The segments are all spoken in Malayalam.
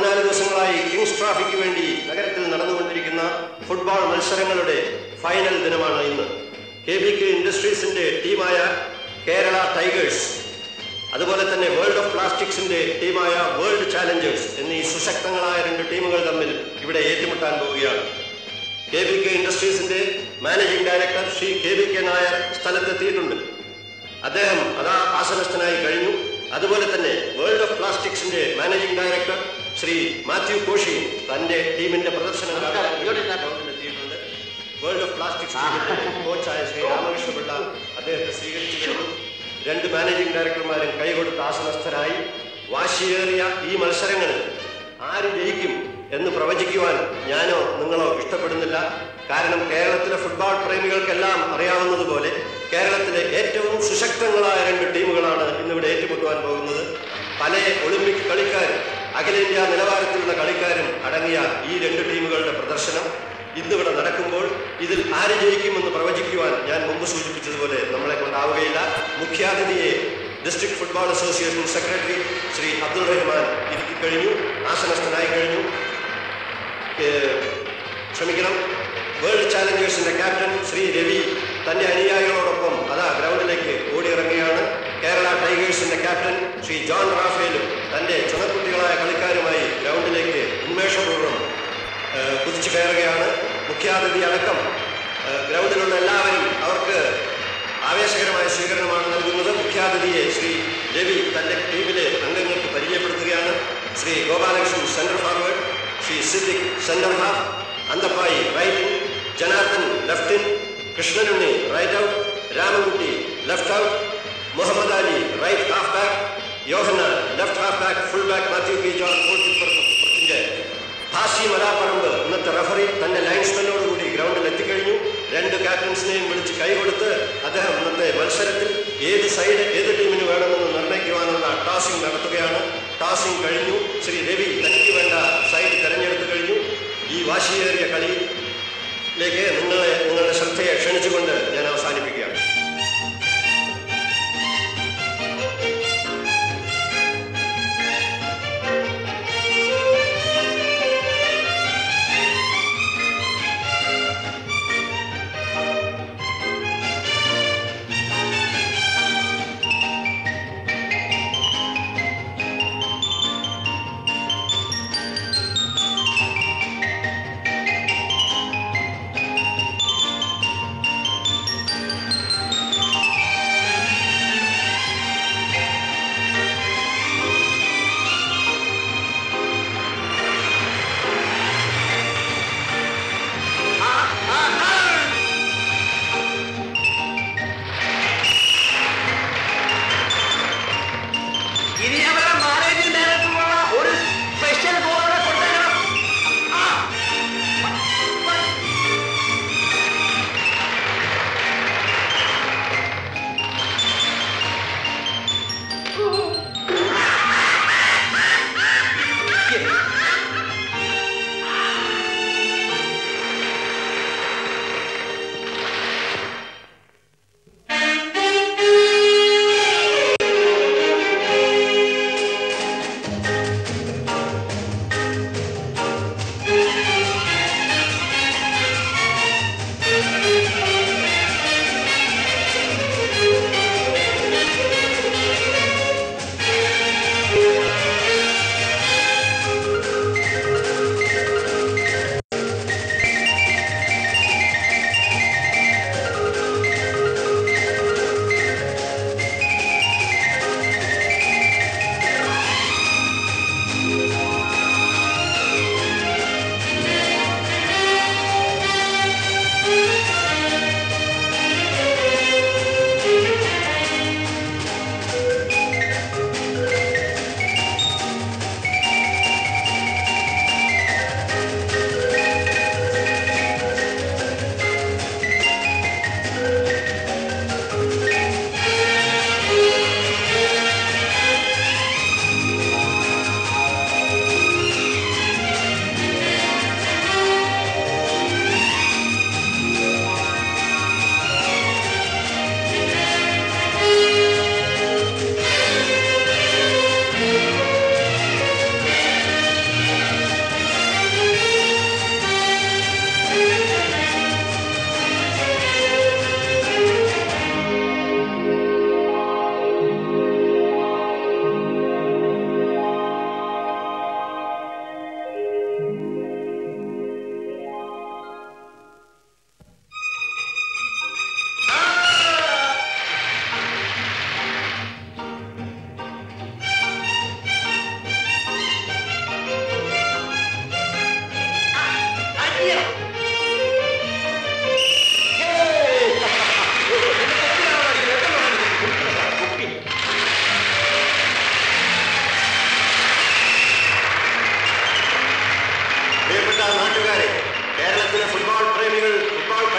14 ദിവസങ്ങളായി കിങ്സ് ട്രോഫിക്ക് വേണ്ടി നഗരത്തിൽ നടന്നുകൊണ്ടിരിക്കുന്ന ഫുട്ബോൾ മത്സരങ്ങളുടെ ഫൈനൽ ദിനമാണ് ഇന്ന്. KBK ഇൻഡസ്ട്രീസിന്റെ ടീമായ കേരള ടൈഗേഴ്സ്, അതുപോലെ തന്നെ വേൾഡ് ഓഫ് പ്ലാസ്റ്റിക്സിന്റെ ടീമായ വേൾഡ് ചാലഞ്ചേഴ്സ് എന്നീ സുശക്തങ്ങളായ രണ്ട് ടീമുകൾ തമ്മിൽ ഇവിടെ ഏറ്റുമുട്ടാൻ പോവുകയാണ്. KBK ഇൻഡസ്ട്രീസിന്റെ managing director Shri KBK Nair സ്ഥലത്തെത്തിയിട്ടുണ്ട്. അദ്ദേഹം അതാ ആസനസ്ഥനായി കഴിഞ്ഞു. അതുപോലെ തന്നെ വേൾഡ് ഓഫ് പ്ലാസ്റ്റിക്സിന്റെ മാനേജിംഗ് ഡയറക്ടർ ശ്രീ മാത്യു കോഷി തന്റെ ടീമിന്റെ പ്രദർശനം എത്തിയിട്ടുണ്ട്. വേൾഡ് ഓഫ് പ്ലാസ്റ്റിക്സ് കോച്ചായ ശ്രീ രാമകൃഷ്ണപിള്ള അദ്ദേഹത്തെ സ്വീകരിച്ചിട്ടുണ്ട്. രണ്ട് മാനേജിംഗ് ഡയറക്ടർമാരും കൈകൊടുത്ത ആസനസ്ഥരായി. വാശിയേറിയ ഈ മത്സരങ്ങളിൽ ആര് ജയിക്കും എന്ന് പ്രവചിക്കുവാൻ ഞാനോ നിങ്ങളോ ഇഷ്ടപ്പെടുന്നില്ല. കാരണം കേരളത്തിലെ ഫുട്ബോൾ പ്രേമികൾക്കെല്ലാം അറിയാവുന്നതുപോലെ കേരളത്തിലെ ഏറ്റവും സുശക്തങ്ങളായ രണ്ട് ടീമുകളാണ് ഇന്നിവിടെ ഏറ്റുമുട്ടുവാൻ പോകുന്നത്. പല ഒളിമ്പിക് കളിക്കാരും അഖിലേന്ത്യാ നിലവാരത്തിലുള്ള കളിക്കാരും അടങ്ങിയ ഈ രണ്ട് ടീമുകളുടെ പ്രദർശനം ഇന്നിവിടെ നടക്കുമ്പോൾ ഇതിൽ ആര് ജയിക്കുമെന്ന് പ്രവചിക്കുവാൻ ഞാൻ മുമ്പ് സൂചിപ്പിച്ചതുപോലെ നമ്മളെ കൊണ്ടാവുകയില്ല. മുഖ്യാതിഥിയെ district football association secretary Shri Abdul Rahman ഇരുത്തി കഴിഞ്ഞു, ആസനസ്ഥനായി കഴിഞ്ഞു. ക്ഷമിക്കണം, വേൾഡ് ചാലഞ്ചേഴ്സിന്റെ ക്യാപ്റ്റൻ ശ്രീ രവി തന്റെ അനുയായികളോടൊപ്പം അതാ ഗ്രൗണ്ടിലേക്ക് ഓടിയിറങ്ങുകയാണ്. കേരള ടൈഗേഴ്സിന്റെ ക്യാപ്റ്റൻ ശ്രീ ജോൺ റാഫേലും തന്റെ ചുണക്കുട്ടികളായ കളിക്കാരുമായി ഗ്രൗണ്ടിലേക്ക് ഉന്മേഷപൂർവ്വം കുതിച്ചു കയറുകയാണ്. മുഖ്യാതിഥി അടക്കം ഗ്രൗണ്ടിലുള്ള എല്ലാവരും അവർക്ക് ആവേശകരമായ സ്വീകരണമാണ് നൽകുന്നത്. മുഖ്യാതിഥിയെ ശ്രീ രവി തന്റെ ടീമിലെ അംഗങ്ങൾക്ക് പരിചയപ്പെടുത്തുകയാണ്. Shri Gopalakrishnan centre forward, Shri Siddique centre half, Anthappai right in, Janardhan left in, Krishnanunni right out, Ramankutty left out, Muhammad Ali right half back, യോഹന left half back, full back Mathew P John കോച്ചിന്റെ ഹാഷി മലാപ്പറമ്പ് ഇന്നത്തെ റഫറി തന്റെ ലൈൻസ്മെനോടുകൂടി ഗ്രൗണ്ടിൽ എത്തിക്കഴിഞ്ഞു. രണ്ട് ക്യാപ്റ്റൻസിനെയും വിളിച്ച് കൈകൊടുത്ത് അദ്ദേഹം ഇന്നത്തെ മത്സരത്തിൽ ഏത് സൈഡ് ഏത് ടീമിന് വേണമെന്ന് നിർണ്ണയിക്കുവാനുള്ള ടോസിംഗ് നടത്തുകയാണ്. ടോസിംഗ് കഴിഞ്ഞു. ശ്രീ രവി തനിക്ക് വേണ്ട സൈഡ് തെരഞ്ഞെടുത്തു കഴിഞ്ഞു. ഈ വാശിയേറിയ കളിയിലേക്ക് നിങ്ങളുടെ ശ്രദ്ധയെ ക്ഷണിച്ചുകൊണ്ട് ഞാൻ അവസാനിപ്പിക്കുകയാണ്.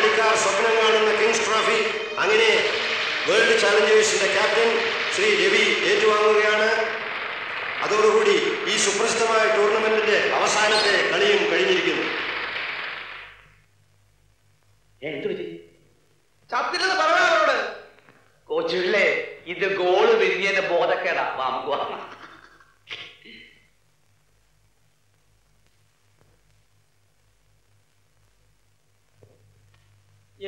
കളിക്കാർ സ്വപ്നം കാണുന്ന കിങ്സ് ട്രോഫി അങ്ങനെ വേൾഡ് ചാലഞ്ചേഴ്സിന്റെ ക്യാപ്റ്റൻ ശ്രീ രവി ഏറ്റുവാങ്ങുകയാണ്. അതോടുകൂടി ഈ സുപ്രസിദ്ധമായ ടൂർണമെന്റിന്റെ അവസാനത്തെ കളിയും കഴിഞ്ഞിരിക്കുന്നു. കോച്ചുള്ളേ ഇത് ഗോള് വിരിഞ്ഞതിന്റെ ബോധക്കേടാ.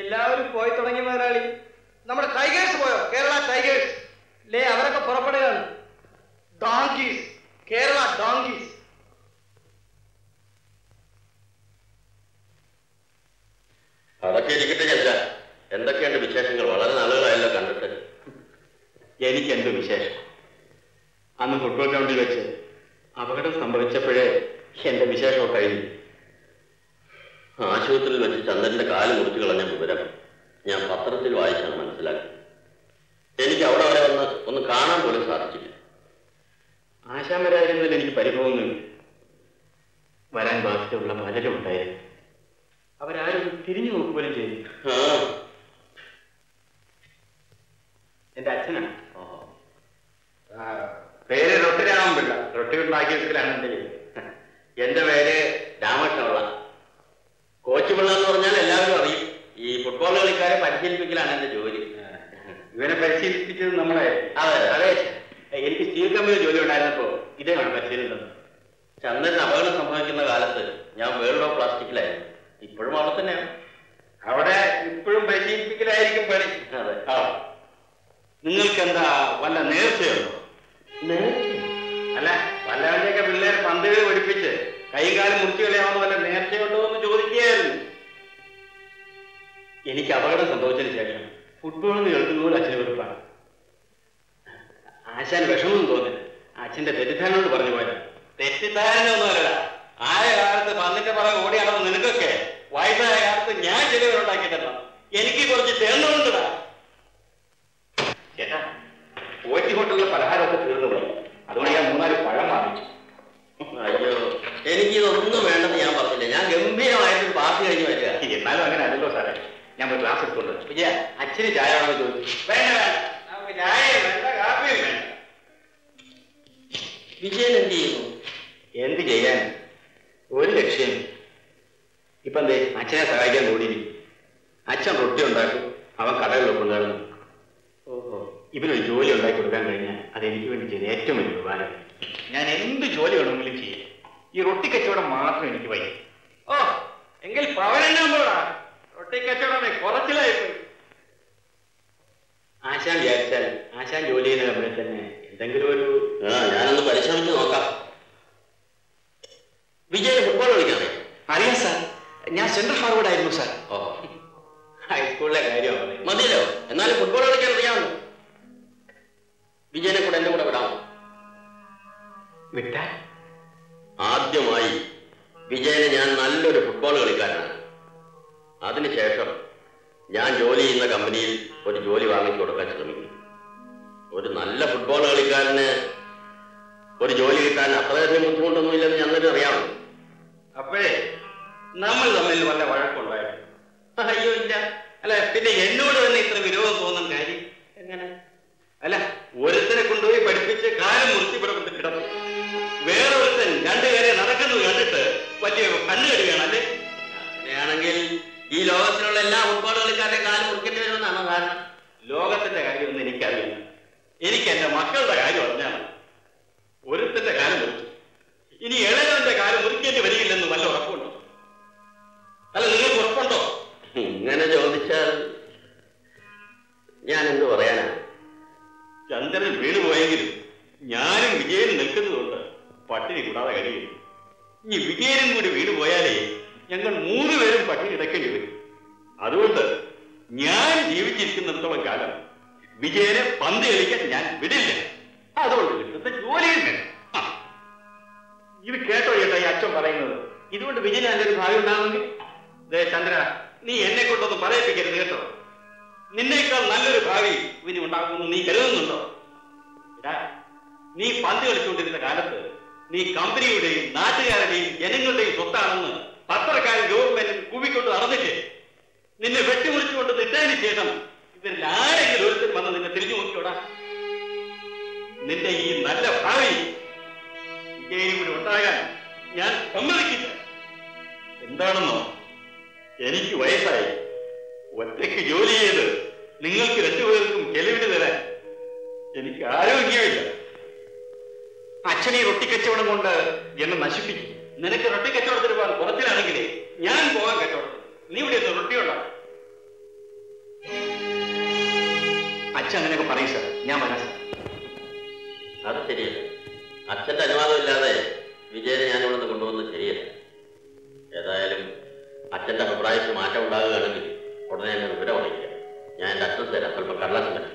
എല്ലാവരും പോയി തുടങ്ങി മുതലാളി. നമ്മുടെ ടൈഗേഴ്സ് പോയോ? കേരള ടൈഗേഴ്സ് ലേ അവരൊക്കെ പുറപ്പെടുകയാണ്. Donkeys, Kerala donkeys. അതൊക്കെ ഇരിക്കട്ടെ ചേച്ചാ, എന്തൊക്കെയുണ്ട് വിശേഷങ്ങൾ? വളരെ നാളുകളായല്ലോ കണ്ടിട്ട്. എനിക്കെന്ത് വിശേഷം? അന്ന് ഫുട്ബോൾ ഗ്രൗണ്ടിൽ വെച്ച് അപകടം സംഭവിച്ചപ്പോഴേ എന്റെ വിശേഷം കഴിഞ്ഞു. ആശുപത്രിയിൽ വെച്ച് ചന്ദ്രന്റെ കാല് മുറിച്ചു കളഞ്ഞ വിവരം ഞാൻ പത്രത്തിൽ വായിച്ചാണ് മനസ്സിലാക്കി. എനിക്ക് അവിടെ വരെ ഒന്ന് കാണാൻ പോലും സാധിച്ചില്ല. ആശാൻ വരായിരുന്നതിൽ എനിക്ക് പരിഭവമൊന്നുമില്ല. വരാൻ ബാധ്യതയുള്ള പലരും ഉണ്ടായിരുന്നു. അവരാരും തിരിഞ്ഞു നോക്കുപോലും ചെയ്തു. എന്റെ അച്ഛനാണ്. പേര് റൊട്ടിരാമപിള്ള. റൊട്ടി ഉണ്ടാക്കിയതിലാണ് എന്റെ പേര്. എന്റെ പേര് രാമകൃഷ്ണപിള്ള. കോച്ചുപിള്ള എന്ന് പറഞ്ഞാൽ എല്ലാവരും അറിയും. ഈ ഫുട്ബോൾ കളിക്കാരെ പരിശീലിപ്പിക്കലാണ് എന്റെ ജോലി. ഇവനെ പരിശീലിപ്പിച്ചത് നമ്മളെ. അതെ അതെ, എനിക്ക് സ്റ്റീൽ കമ്പനിയിൽ ജോലി ഉണ്ടായിരുന്നപ്പോ ഇതേ വേണം പരിശീലനം. ചന്ദ്രൻ അപകടം സംഭവിക്കുന്ന കാലത്ത് ഞാൻ വേൾഡ് ഓഫ് പ്ലാസ്റ്റിക്കിലായിരുന്നു. ഇപ്പോഴും അവിടെ തന്നെയാണ്. അവിടെ ഇപ്പോഴും പരിശീലിപ്പിക്കലായിരിക്കും പണി. അതെ. നിങ്ങൾക്ക് എന്താ വല്ല നേർച്ചയുണ്ടോ? അല്ല, വല്ലവന്റെയൊക്കെ പിള്ളേരെ പന്തുകൾ പഠിപ്പിച്ച് കൈകാലം മുറിച്ചു കളയാവുന്ന വല്ല നേർച്ചയുണ്ടോ എന്ന് ചോദിക്കുകയായിരുന്നു. എനിക്ക് അപകടം സംഭവിച്ചതിന് ശേഷം ഫുട്ബോൾ എന്ന് കേൾക്കുന്ന പോലും അച്ഛന് വെറുപ്പാണ്. ആശാൻ വിഷമൊന്നും തോന്നില്ല. അച്ഛന്റെ തെറ്റിദ്ധാരണോട് പറഞ്ഞു പോയാ. തെറ്റിദ്ധാരണ ഒന്നും അല്ലടാ. ആയ കാലത്ത് പന്നിന്റെ പുറകെ ഓടിയാണെന്ന് നിനക്കൊക്കെ, വയസ്സായ കാലത്ത് ഞാൻ ചിലവരുണ്ടാക്കിയിട്ടല്ലോ. എനിക്ക് കുറച്ച് തേർന്നുകൊണ്ടാ ചേട്ടാ. ഓറ്റിക്കൊണ്ടുള്ള പലഹാരമൊക്കെ തീർന്നു പോയി. അതുകൊണ്ട് ഞാൻ 3-4 പഴം വാങ്ങിച്ചു. അയ്യോ, എനിക്കിതൊന്നും വേണമെന്ന് ഞാൻ പറഞ്ഞില്ല. ഞാൻ ഗംഭീരമായിട്ട് പാർട്ടി കഴിഞ്ഞ് വരിക. എന്നാലും അങ്ങനെ അല്ലല്ലോ സാറേ, ഞാൻ ഒരു ക്ലാസ് എടുത്തോണ്ട് വിജയ അച്ഛന് ചായ ആണോ ചോദിച്ചു. വേണ്ട നമുക്ക് ചായയും വേണ്ട കാപ്പിയും വേണ്ട. വിജയൻ എന്ത് ചെയ്യുന്നു? എന്ത് ചെയ്യാൻ, ഒരു ലക്ഷ്യം. ഇപ്പം എന്തേ അച്ഛനെ സഹായിക്കാൻ കൂടിയിരിക്കും. അച്ഛൻ റൊട്ടി ഉണ്ടാക്കും, അവൻ കടകളിലൊക്കെ ഉണ്ടാകുന്നു. ഓഹോ, ഇവനൊരു ജോലി ഉണ്ടാക്കി കൊടുക്കാൻ കഴിഞ്ഞാൽ അതെനിക്ക് വേണ്ടി ചെയ്ത് ഏറ്റവും വലിയ ഉപകാരം. ഞാൻ എന്ത് ജോലി വേണമെങ്കിലും ചെയ്യും. ഈ റൊട്ടി കച്ചവടം മാത്രം എനിക്ക് വയ്യ. ഓ എങ്കിൽ പവനെണ്ണാമ്പോടാ റൊട്ടി കച്ചവടമേ കുറച്ചിലായിപ്പോയി. ആശാൻ വിചാരിച്ചാൽ ആശാൻ ജോലി ചെയ്യുന്ന കമ്പനി തന്നെ എന്തെങ്കിലും ഒരു ഞാനൊന്ന് പരിശ്രമിച്ച് നോക്കാം. വിജയ് ഫുട്ബോൾ കളിക്കാതെ അറിയാം സാർ. ഞാൻ സെൻട്രൽ ഫോർവേഡ് ആയിരുന്നു സാർ. ഓ ഹൈസ്കൂളിലെ കാര്യമാണ്. മതിയല്ലോ, എന്നാലും ഫുട്ബോൾ കളിക്കാൻ അറിയാമോ? വിജയനെ കൂടെ എന്റെ കൂടെ വിടാമോ? വിട്ടാൽ ആദ്യമായി വിജയനെ ഞാൻ നല്ലൊരു ഫുട്ബോൾ കളിക്കാരനാണ്. അതിനുശേഷം ഞാൻ ജോലി ചെയ്യുന്ന കമ്പനിയിൽ ഒരു ജോലി വാങ്ങിച്ചു കൊടുക്കാൻ ശ്രമിക്കും. ഒരു നല്ല ഫുട്ബോൾ കളിക്കാരന് ഒരു ജോലി കിട്ടാൻ അത്രയധികം ബുദ്ധിമുട്ടൊന്നുമില്ലെന്ന് ഞങ്ങൾക്ക് അറിയാമല്ലോ. അപ്പോഴേ നമ്മൾ തമ്മിൽ വല്ല വഴക്കുണ്ടായിരുന്നു? അയ്യോ ഇല്ല. അല്ല, പിന്നെ എന്നോട് തന്നെ ഇത്ര വിരോധം തോന്നുന്ന കാര്യം എങ്ങനെ? അല്ല, ഒരുത്തനെ കൊണ്ടുപോയി പഠിപ്പിച്ച് കാലം മുറിച്ച് പിറപ്പിട്ട് കിടന്നു. വേറൊരുത്തൻ രണ്ടുപേരെ നടക്കുന്നത് കണ്ടിട്ട് വലിയ കണ്ണുകടിയാണ്. അല്ലേ? അങ്ങനെയാണെങ്കിൽ ഈ ലോകത്തിലുള്ള എല്ലാ ഫുട്ബോൾ കളിക്കാരുടെ കാലം മുറിക്കേണ്ടി വരുമെന്നാണോ കാരണം? ലോകത്തിന്റെ കാര്യമൊന്നും എനിക്കറിയില്ല. എനിക്ക് എന്റെ മക്കളുടെ കാര്യം അറിഞ്ഞാണ്. ഒരുത്തന്റെ കാലം മുറിച്ചു, ഇനി ഇളയവന്റെ കാലം മുറിക്കേണ്ടി വരികില്ലെന്ന് വല്ല ഉറപ്പുണ്ടോ? അല്ല, നിങ്ങൾക്ക് ഉറപ്പുണ്ടോ? ഇങ്ങനെ ചോദിച്ചാൽ ഞാൻ എന്ത് പറയാനാണ്? ചന്ദ്രൻ വീട് പോയെങ്കിലും ഞാനും വിജയനും നിൽക്കുന്നതുകൊണ്ട് പട്ടിണി കൂടാതെ കഴിയും. ഇനി വിജയനും കൂടി വീട് പോയാലേ ഞങ്ങൾ 3 പേരും പട്ടിണി കിടക്കേണ്ടി വരും. അതുകൊണ്ട് ഞാൻ ജീവിച്ചിരിക്കുന്നിടത്തോളം കാലം വിജയനെ പന്ത് കളിക്കാൻ ഞാൻ വിടില്ല. അതുകൊണ്ട് കിട്ടുന്ന ജോലിയും വേണം. ഇത് കേട്ടോ ചേട്ടാ ഈ അച്ഛൻ പറയുന്നത്. ഇതുകൊണ്ട് വിജയന് നല്ലൊരു ഭാവി ഉണ്ടാകുമെങ്കിൽ. ദേ ചന്ദ്ര, നീ എന്നെ കൊണ്ടൊന്നും പറയിപ്പിക്കരുത് കേട്ടോ. നിന്നേക്കാൾ നല്ലൊരു ഭാവി ഇവന് ഉണ്ടാകുമെന്ന് നീ കരുതുന്നുണ്ടോ? നീ പന്ത് കളിച്ചുകൊണ്ടിരുന്ന കാലത്ത് നീ കമ്പനിയുടെയും നാട്ടുകാരുടെയും ജനങ്ങളുടെയും സ്വത്താണെന്ന് പത്രക്കാരും ഗവൺമെന്റും കുവിക്കൊണ്ട് നടന്നില്ലേ? നിന്നെ വെട്ടിമുറിച്ചുകൊണ്ട് നിട്ടതിന് ശേഷം ഇവരിൽ ആരെങ്കിലും ഒരുത്തൻ വന്ന് നിന്നെ തിരിഞ്ഞു നോക്കിയോടാ. നിന്റെ ഈ നല്ല ഭാവി ഇവിടെ ഉണ്ടാകാൻ ഞാൻ സമ്മതിക്കില്ല. എന്താണെന്നോ, എനിക്ക് വയസ്സായി, ഒറ്റയ്ക്ക് ജോലി ചെയ്ത് നിങ്ങൾക്ക് രണ്ടുപേർക്കും ചെലവിന് തരാൻ എനിക്ക് ആരോഗ്യമില്ല. അച്ഛനെ റൊട്ടിക്കച്ചവടം കൊണ്ട് എന്നെ നശിപ്പിക്കും. നിനക്ക് റൊട്ടിക്കച്ചവടത്തിന് പോകാൻ കുറച്ചിലാണെങ്കിലേ ഞാൻ പോകാൻ കച്ചവടത്തിന്. നീ ഇവിടെ എത്തും റൊട്ടിയുണ്ടാവും. അച്ഛൻ അങ്ങനെയൊക്കെ പറയും സാർ, ഞാൻ വരാം സാർ. അത് ശരിയല്ല. അച്ഛൻ്റെ അനുവാദമില്ലാതെ വിജയനെ ഞാനിവിടെ നിന്ന് കൊണ്ടുപോകുന്നത് ശരിയല്ല. ഏതായാലും അച്ഛൻ്റെ അഭിപ്രായത്തിൽ മാറ്റം ഉണ്ടാകുകയാണെങ്കിൽ ഉടനെ എന്നെ വിവരം അറിയിക്കാം. ഞാൻ എൻ്റെ അച്ഛൻ തരാം, സ്വല്പം കടലാസം തരാം.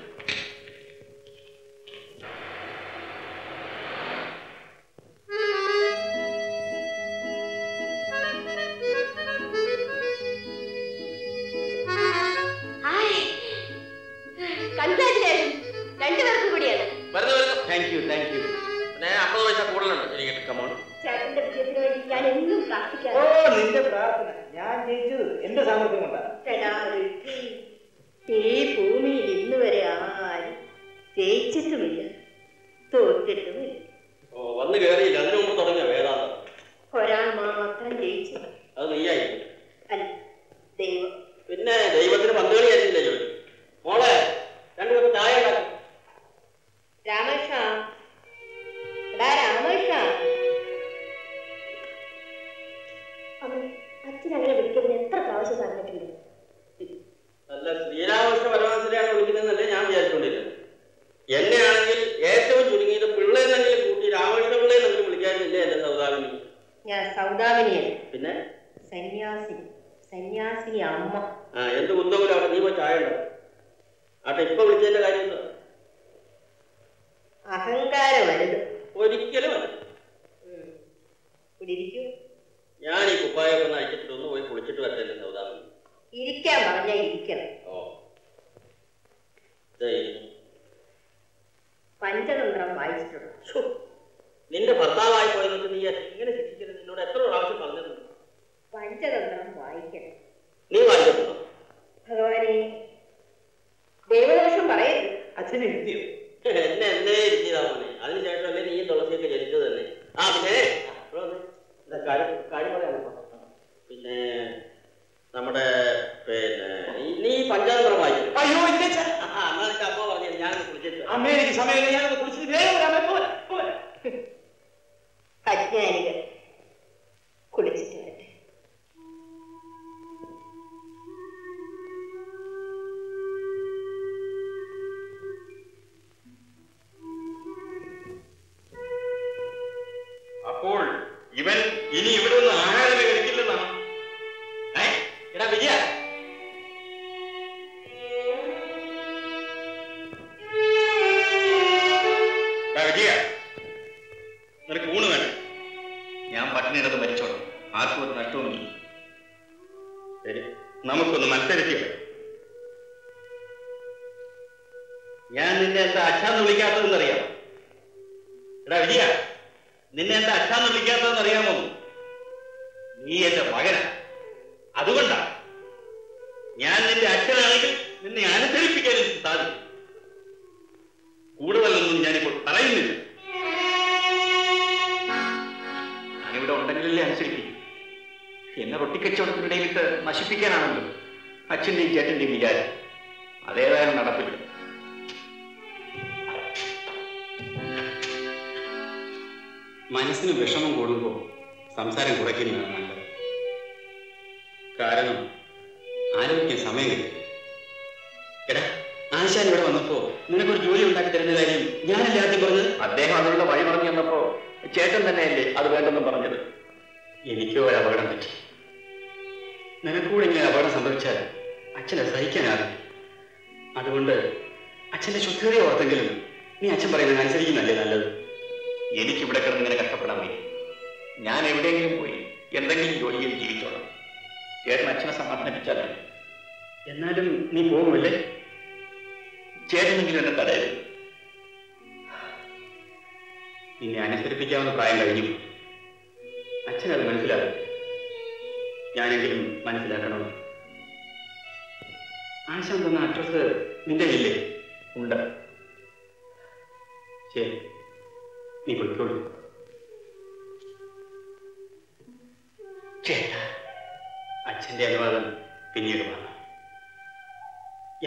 ആശം തന്ന അഡ്രസ് നിന്റെ ഇല്ലേ? ഉണ്ട്. ശരി, നീ പോയിക്കോളൂ. അച്ഛന്റെ അനുവാദം പിന്നീട് വേണം.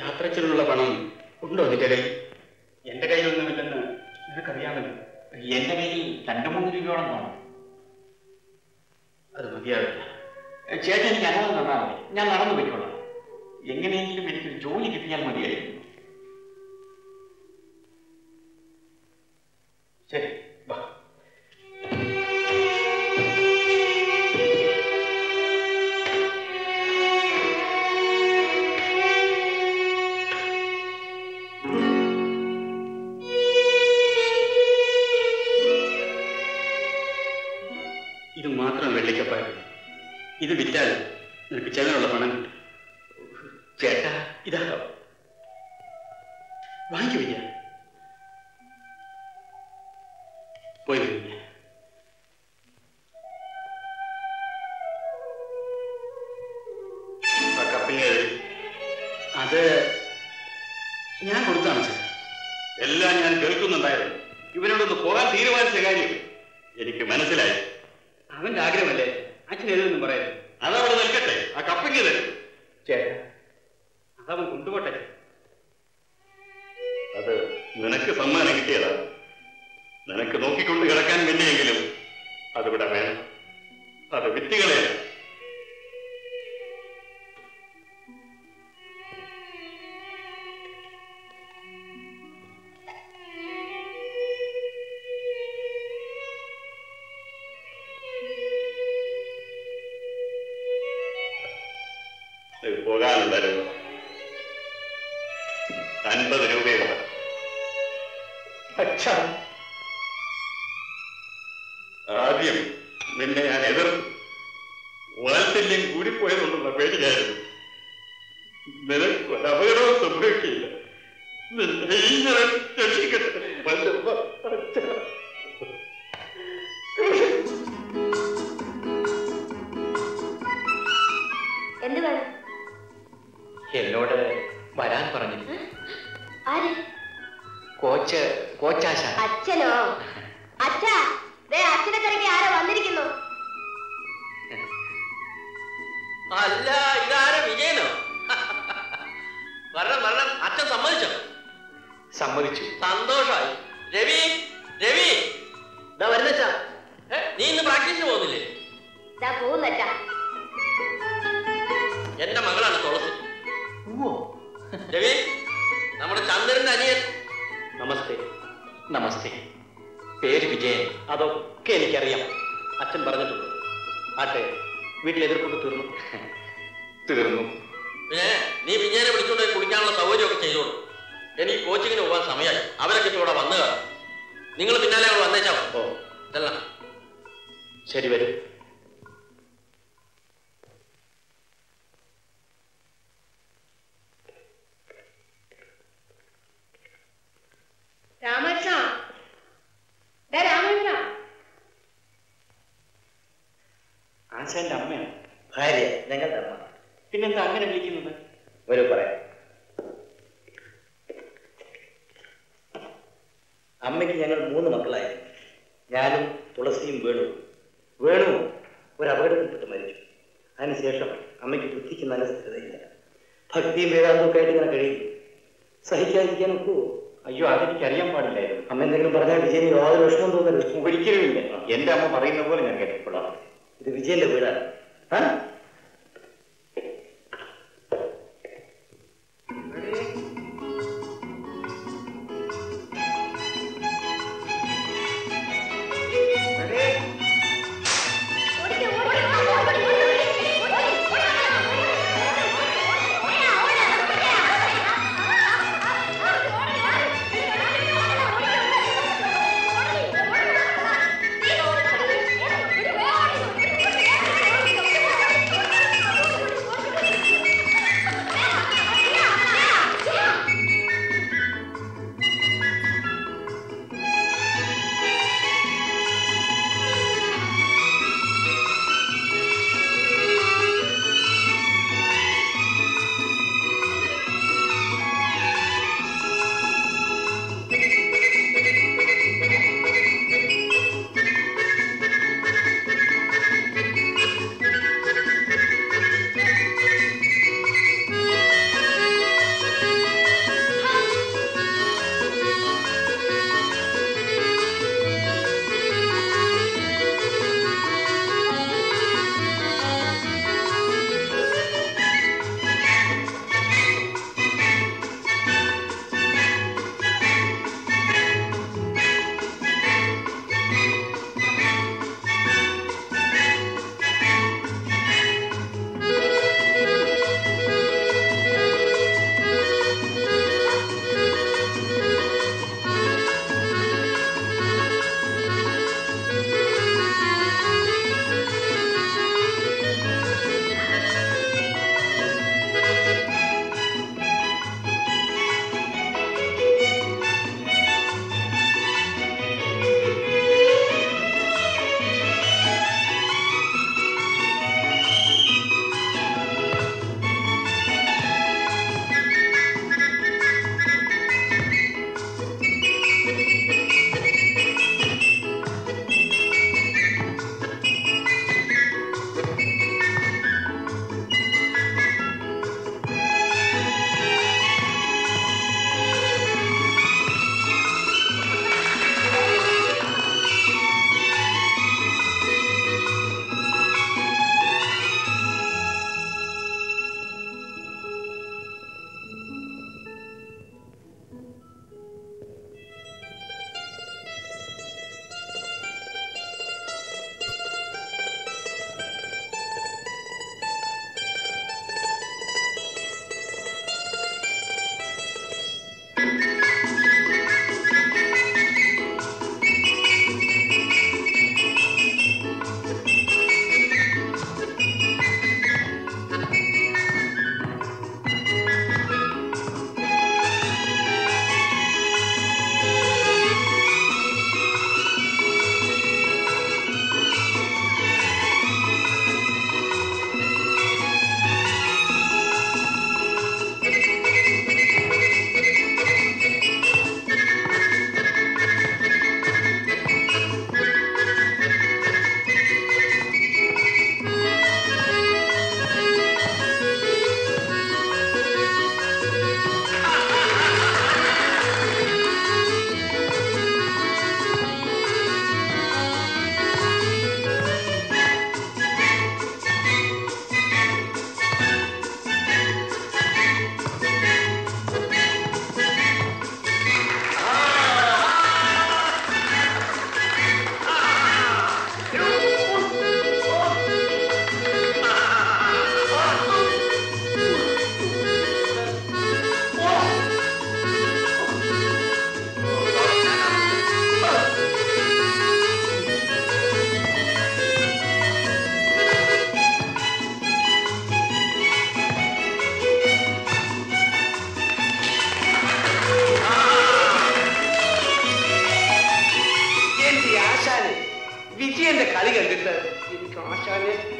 യാത്രച്ചിലുള്ള പണം ഉണ്ടോ നിന്റെ കയ്യിൽ? എന്റെ കയ്യിലൊന്നുമില്ലെന്ന് നിനക്കറിയാമല്ലോ. എന്റെ കയ്യിൽ 2-3 രൂപയോളം കാണും. അത് മതിയാവില്ല ചേട്ടൻ, എനിക്ക് അനുവാദം തന്നാൽ മതി. ഞാൻ നടന്നു പോയിക്കോളാം. എങ്ങനെയെങ്കിലും എനിക്കൊരു ജോലി കിട്ടിയാൽ മതിയായിരുന്നു. ശരി, വാ. ഇത് മാത്രം വെള്ളിക്കപ്പായിരുന്നു. ഇത് വിറ്റാൽ നിനക്ക് ചെലവിനുള്ള പണം കിട്ടും. ചേട്ടാ, ഇതാകാം വാങ്ങിക്കു. വിജയ പോയി. വിജയ കപ്പിങ് അത് ഞാൻ കൊടുത്താണ് ചേട്ടാ. എല്ലാം ഞാൻ കേൾക്കുന്നുണ്ടായിരുന്നു. ഇവനോടൊന്ന് പോകാൻ തീരുമാനിച്ച കാര്യം എനിക്ക് മനസ്സിലായി. അവന്റെ ആഗ്രഹമല്ലേ, അച്ഛൻ എഴുതൊന്നും പറയാം. അതവിടെ നിൽക്കട്ടെ, ആ കപ്പിങ് തരും. ചേട്ടാ, അവൻ കൊണ്ടുപോട്ടെ. അത് നിനക്ക് സമ്മാനം കിട്ടിയതാ. നിനക്ക് നോക്കിക്കൊണ്ട് കിടക്കാൻ വേണ്ടിയെങ്കിലും അതിവിടെ വേണം. അത് വിറ്റുകളെ പോകാനുണ്ടായിരുന്നു. 50 രൂപയാണ്. അച്ഛാ, ആദ്യം നിന്നെ ഞാൻ എതിർത്ത് വാത്സല്യം കൂടിപ്പോയതുകൊണ്ടുള്ള പേടിയായിരുന്നു. നിനക്ക് അപകടവും സംഭവിക്കില്ല. എന്ത് വേണം? എന്നോട് വരാൻ പറഞ്ഞില്ല. അച്ഛനോ? അച്ഛാ, അച്ഛനെ തിരക്കി ആരോ വന്നിരിക്കുന്നു. അല്ല, ഇതാരോ വിജയനോ? വരണം വരണം. അച്ഛൻ സമ്മതിച്ചോ? സമ്മതിച്ചു. സന്തോഷമായി. രവി, രവി ഇതാ വരുന്നച്ചാ. നീ ഇന്ന് പ്രാക്ടീസിന് പോകുന്നില്ലേ? പോകുന്നച്ചാ. എന്റെ മകളാണ് തുളസി. ഓ രവി, നമ്മുടെ ചന്ദ്രന്റെ അനിയൻ. നമസ്തേ. നമസ്തേ. പേര് വിജയൻ. അതൊക്കെ എനിക്കറിയാം, അച്ഛൻ പറഞ്ഞിട്ടുണ്ട്. ആട്ടെ, വീട്ടിൽ എതിർപ്പൊക്കെ തീർന്നു? തീർന്നു. പിന്നെ നീ വിജയനെ വിളിച്ചുകൊണ്ട് കുടിക്കാനുള്ള സൗകര്യമൊക്കെ ചെയ്തോളൂ. എനിക്ക് കോച്ചിങ്ങിന് പോകാൻ സമയമായി. അവരൊക്കെ ഇവിടെ വന്നു കാണും. നിങ്ങൾ പിന്നാലെ അവിടെ വന്നേച്ചാ. ഓ ചെല്ലാം. ശരി, വരും. രാമകൃഷ്ണ, രാമകൃഷ്ണ. ആശാന്റെ അമ്മയാണ് ഭാര്യ, ഞങ്ങളുടെ അമ്മ. പിന്നെന്താ അങ്ങനെ വിളിക്കുന്നത്? ഒരു പറയാം. അമ്മയ്ക്ക് ഞങ്ങൾ 3 മക്കളായിരുന്നു. ഞാനും തുളസിയും വേണുവും. വേണു ഒരു അപകടത്തിൽപ്പെട്ട് മരിച്ചു. അതിനുശേഷം അമ്മയ്ക്ക് ബുദ്ധിക്ക് നല്ല സ്ഥിരതയില്ല. ഭക്തിയും വേദാന്തമൊക്കെ ആയിട്ട് ഇങ്ങനെ കഴിയുന്നു. സഹിക്കാതിരിക്കാൻ ഒക്കുവോ? അയ്യോ, അതെനിക്കറിയാൻ പാടില്ലായിരുന്നു. അമ്മ എന്തെങ്കിലും പറഞ്ഞാൽ വിജയന് യാതൊരു വിഷമം തോന്നുന്നു. ഒരിക്കലും ഇല്ല. എന്റെ അമ്മ പറയുന്ന പോലെ ഞാൻ കേട്ടിട്ടുള്ളതാണ്. ഇത് വിജയന്റെ വീടാണ്.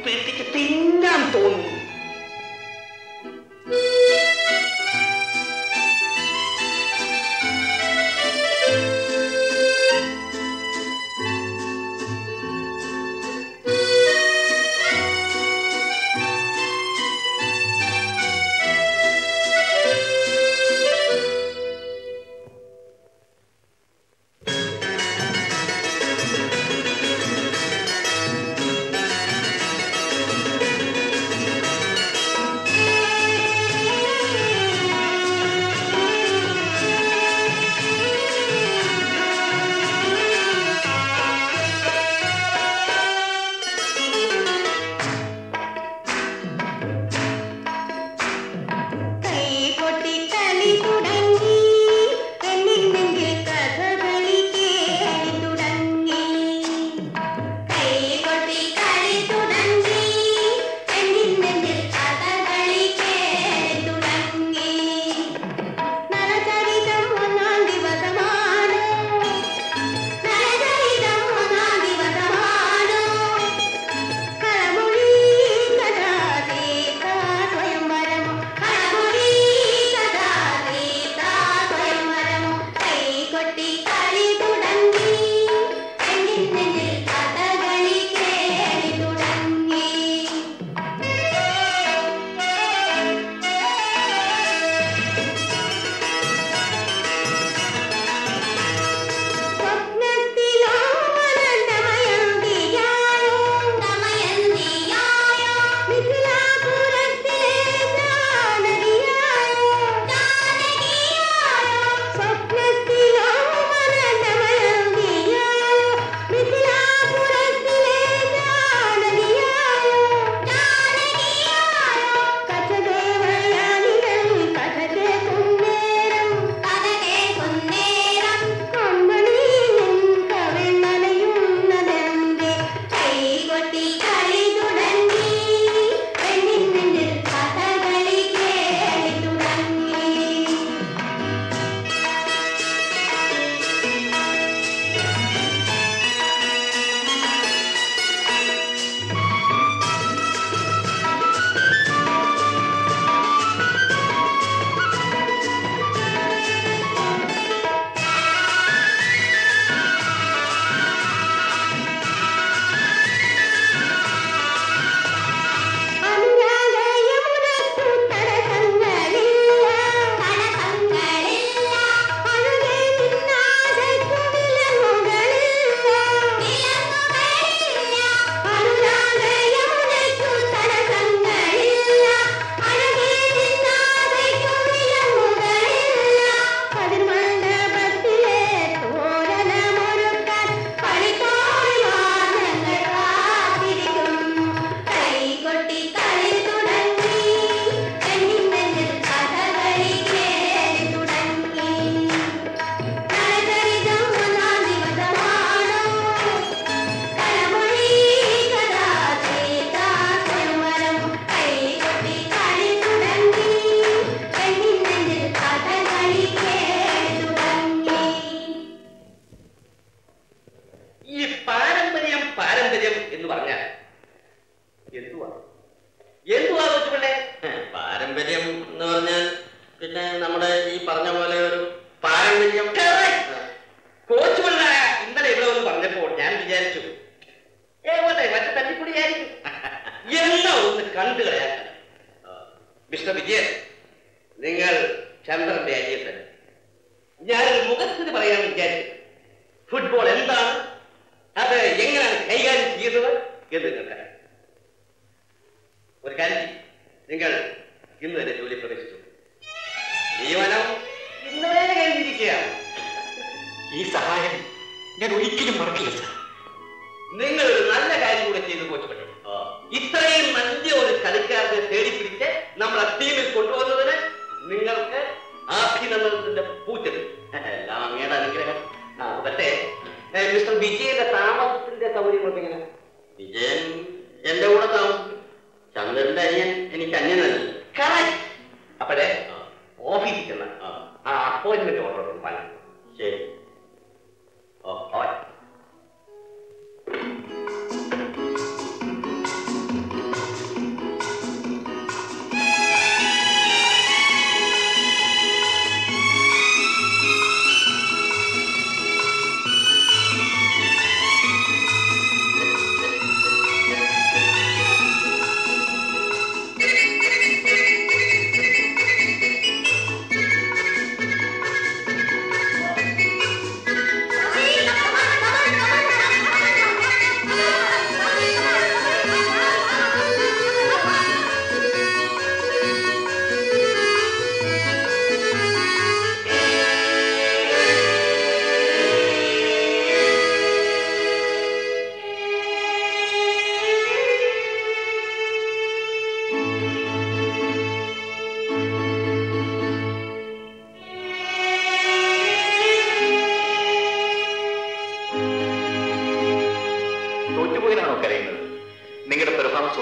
പേടിച്ച് തിന്നാൻ തോന്നി.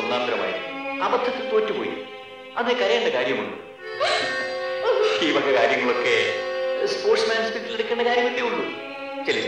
ഒന്നാന്തരമായി അബദ്ധത്തിൽ തോറ്റുപോയി. അത് കരയേണ്ട കാര്യമുണ്ട്. ഈ വക കാര്യങ്ങളൊക്കെ സ്പോർട്സ്മാൻ സ്പിരിറ്റിൽ എടുക്കേണ്ട കാര്യമല്ലേ ഉള്ളൂ. ചെല്ലു.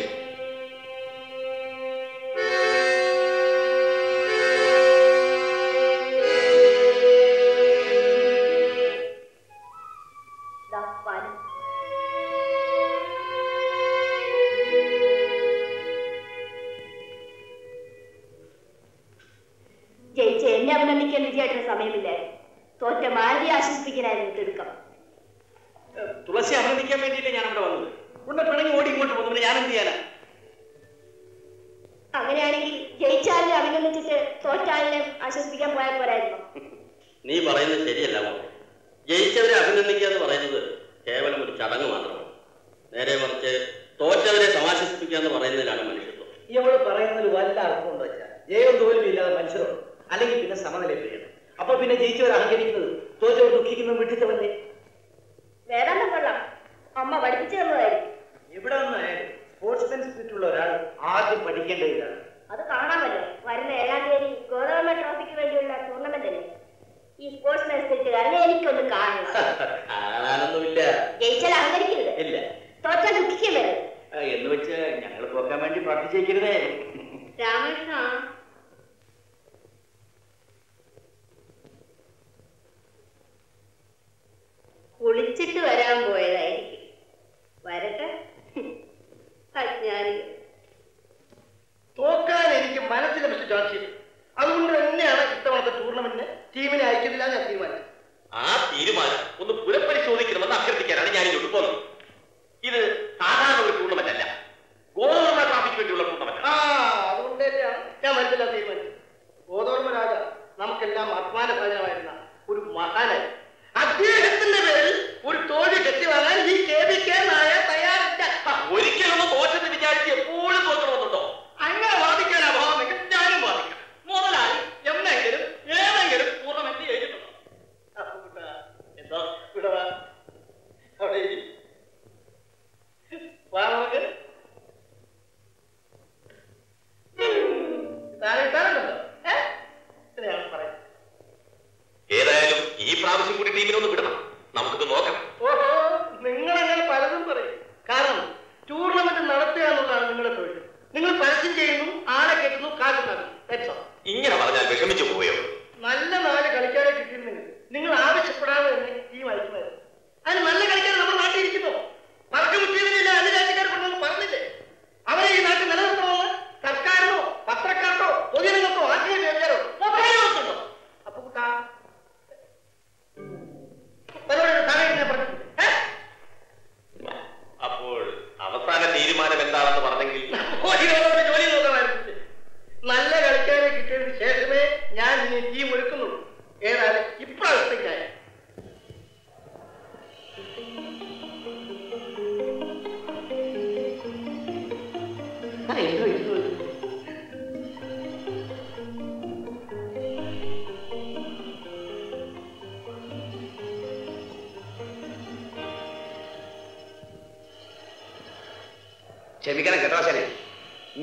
ക്ഷമിക്കണം കേട്ടോശനെ,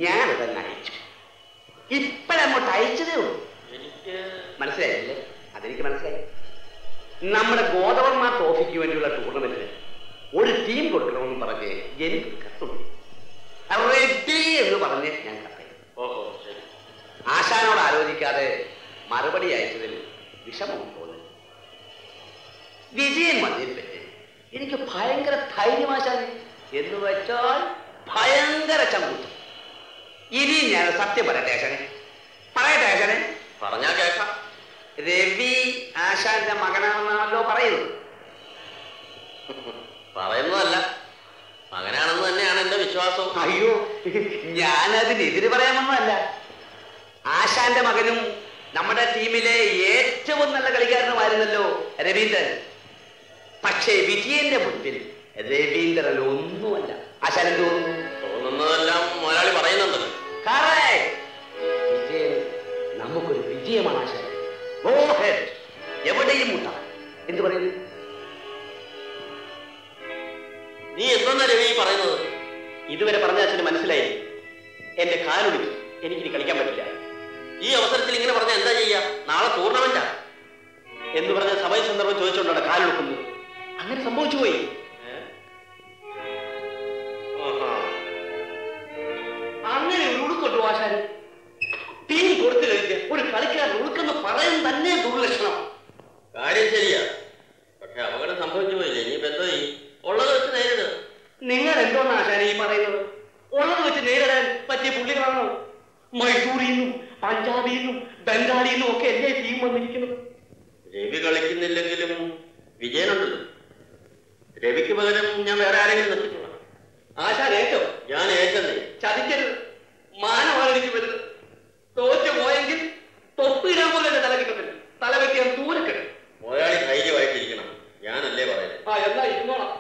ഞാനതങ്ങ് അയച്ചു. ഇപ്പോഴങ്ങോട്ട് അയച്ചതേ ഉള്ളൂ. എനിക്ക് മനസ്സിലായില്ലേ? അതെനിക്ക് മനസ്സിലായി. നമ്മുടെ ഗോതവർമാ ട്രോഫിക്ക് വേണ്ടിയുള്ള ടൂർണമെന്റിന് ഒരു ടീം കൊടുക്കണമെന്ന് പറഞ്ഞ് എനിക്ക് കത്തുണ്ട്. റെഡി എന്ന് പറഞ്ഞ് ഞാൻ കത്തേ. ഓഹോ, ശരി. ആശാനോട് ആലോചിക്കാതെ മറുപടി അയച്ചതിൽ വിഷമം തോന്നി. വിജയൻ വന്നിരുന്നില്ലേ? എനിക്ക് ഭയങ്കര ധൈര്യമാശാനെ. എന്ന് വെച്ചാൽ ഭയങ്കര ചങ്കൂറ്റം. ഇനി ഞാൻ സത്യം പറയട്ടെ ആശാനെ, പറയട്ടെ ആശാനെ. പറഞ്ഞാ കേൾക്കാം. രവി ആശാന്റെ മകനാണെന്നാണല്ലോ പറയുന്നത്. പറയുന്നതല്ല, മകനാണെന്ന് തന്നെയാണ് എന്റെ വിശ്വാസം. അയ്യോ, ഞാനതിനെതിര് പറയാമെന്നല്ല. ആശാന്റെ മകനും നമ്മുടെ ടീമിലെ ഏറ്റവും നല്ല കളിക്കാരനുമായിരുന്നല്ലോ രവീന്ദ്രൻ. പക്ഷേ വിജയന്റെ മുന്നിൽ രവീന്ദ്രൻ ഒന്നുമല്ല. ആശാനം തോന്നുന്നതെല്ലാം മലയാളി പറയുന്നുണ്ടല്ലോ. വിജയം നമുക്കൊരു വിജയമാണ് ആശാനം. എവിടെയും മുട്ടാം എന്ത് പറയുന്നു? നീ എന്താ രവി പറയുന്നത്? ഇതുവരെ പറഞ്ഞ അച്ഛന് മനസ്സിലായി എന്റെ കാലൊടിഞ്ഞു, എനിക്കിനി കളിക്കാൻ പറ്റില്ല. ഈ ഈ അവസരത്തിൽ ഇങ്ങനെ പറഞ്ഞാൽ എന്താ ചെയ്യാ? നാളെ ടൂർണമെന്റാ എന്ന് പറഞ്ഞ സഭയ സന്ദർഭം ചോദിച്ചോണ്ടാണ് കാലെടുക്കുന്നത്. അങ്ങനെ സംഭവിച്ചു പോയി. അങ്ങനെ ഒരു ഉടുക്കോട്ട് വാശാൻ ടീം കൊടുത്തു കഴിഞ്ഞ് ഒരു കളിക്കാരൻ ഉടുക്കെന്ന് പറയാൻ തന്നെ ദുർലക്ഷണം. കാര്യം ശരിയാ, പക്ഷെ അപകടം സംഭവിച്ചു പോയില്ലേ? ഇനിയിപ്പോ എന്തോ ഉള്ളത് വെച്ച് നേരിടുക. നിങ്ങൾ എന്തോന്നാ ആശാനെ ഈ പറയുന്നത്? ഉള്ളത് വെച്ച് നേരിടാൻ പറ്റിയ പുള്ളികളാണോ? മൈസൂരിന്നും പഞ്ചാബിന്നും ബംഗാളിന്നും ഒക്കെ എന്റെ ടീം വന്നിരിക്കുന്നത്. രവി കളിക്കുന്നില്ലെങ്കിലും വിജയനുണ്ടല്ലോ, രവിക്ക് പകരം ഞാൻ വേറെ ആരെങ്കിലും നിർത്തിക്കോളാം. ആശാൻ ഏറ്റോ? ഞാൻ ഏറ്റെന്നേ. ചതിക്കരുത്, മാനമാണ് എനിക്ക് വരുന്നത്. തോറ്റു പോയെങ്കിൽ തൊപ്പിടാൻ പോലെ എന്റെ തലക്കിട്ടത്തില്ല, തല വെക്കാൻ ദൂരക്കിട്ടു. ഒരാളി ധൈര്യമായിട്ടിരിക്കണം, ഞാനല്ലേ പറയുന്നത്. ആ എന്നാ ഇരുന്നോളാം.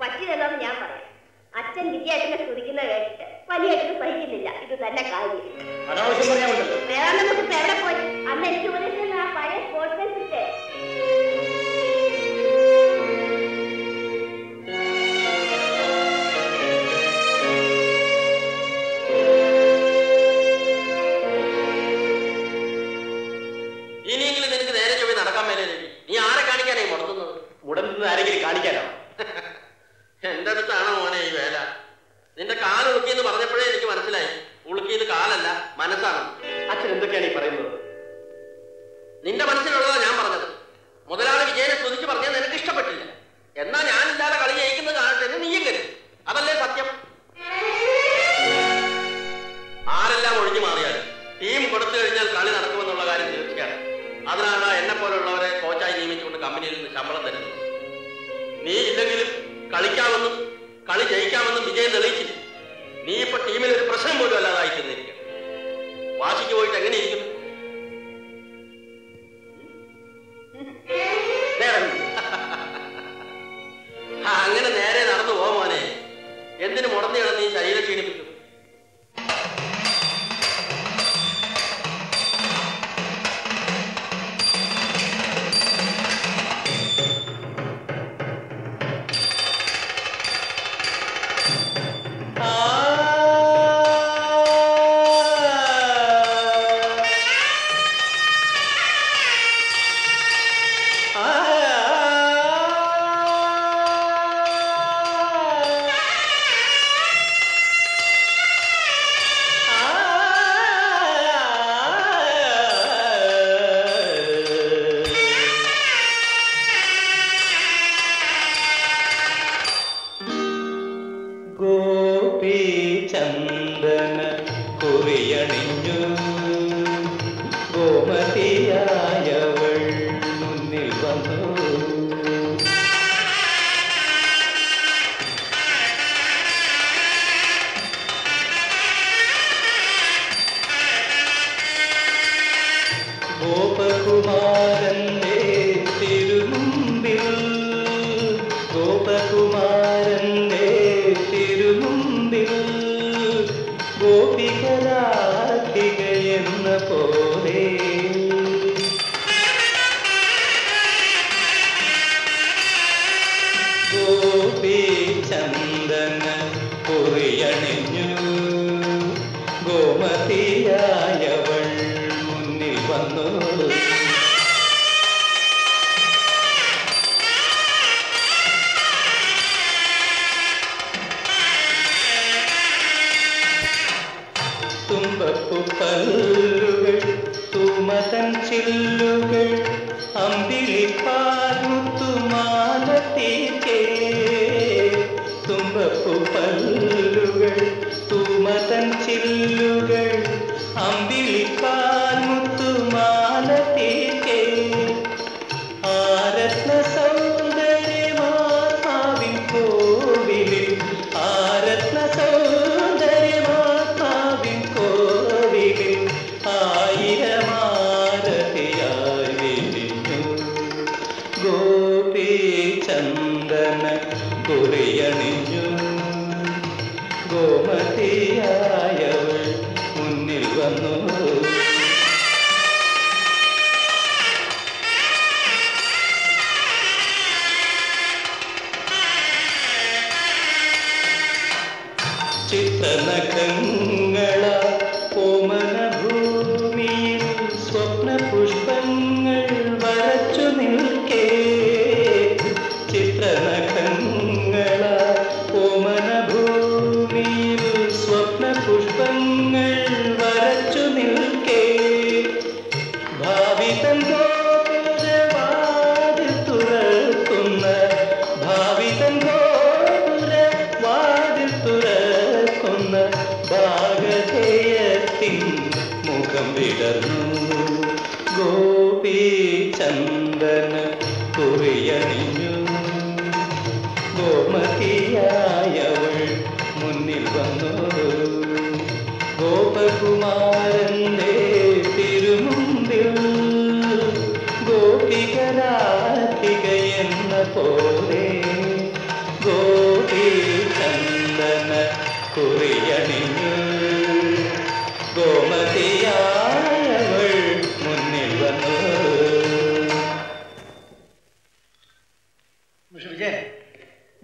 പറ്റിയതെന്നു ഞാൻ പറയാം. അച്ഛൻ വിജയേട്ടനെ കുറിക്കുന്ന കേട്ടിട്ട് വലിയേട്ടന് സഹിക്കുന്നില്ല. ഇത് തന്നെ കാര്യം. വേറെ നമുക്ക് എവിടെ പോയി? അന്ന് എനിക്ക് ഉപദേശിക്കുന്ന ആ പഴയ സ്പോർട്സിന്റെ കാണിക്കാനോ? എന്റെ അടുത്താണ് മോനെ ഈ വേല. നിന്റെ കാല് ഉളുക്കിന്ന് പറഞ്ഞപ്പോഴേ എനിക്ക് മനസ്സിലായി ഉളുക്കിന്ന് കാലല്ല മനസ്സാണ്. അച്ഛൻ എന്തൊക്കെയാണ് ഈ പറയുന്നത്? നിന്റെ മനസ്സിലുള്ളതാ ഞാൻ പറഞ്ഞത്. മുതലാളി വിജയനെ സ്തുതിച്ച് പറഞ്ഞത് നിനക്ക് ഇഷ്ടപ്പെട്ടില്ല. എന്നാ ഞാനില്ലാതെ കളി ജയിക്കുന്നത് കാണട്ടെ എന്ന് നീയെങ്കിലും. അതല്ലേ സത്യം? ആരെല്ലാം ഒഴിഞ്ഞു മാറിയാലും ടീം കൊടുത്തു കഴിഞ്ഞാൽ കളി നടക്കുമെന്നുള്ള കാര്യം തീർച്ചയാണ്. അതിനാണ് എന്നെ പോലുള്ളവരെ കോച്ചായി നിയമിച്ചുകൊണ്ട് കമ്പനിയിൽ നിന്ന് ശമ്പളം തരുന്നത്. നീ ഇല്ലെങ്കിലും കളിക്കാമെന്നും കളി ജയിക്കാമെന്നും വിജയം തെളിയിച്ചില്ല. നീ ഇപ്പൊ ടീമിൽ ഒരു പ്രശ്നം പോലും അല്ലാതായി തന്നിരിക്കണം. വാശിക്ക് പോയിട്ട് എങ്ങനെയിരിക്കുന്നു? അങ്ങനെ നേരെ നടന്നു പോവാനെ. എന്തിനു മുടങ്ങിയാണ് നീ ശരീരം ക്ഷീണിപ്പിക്കും?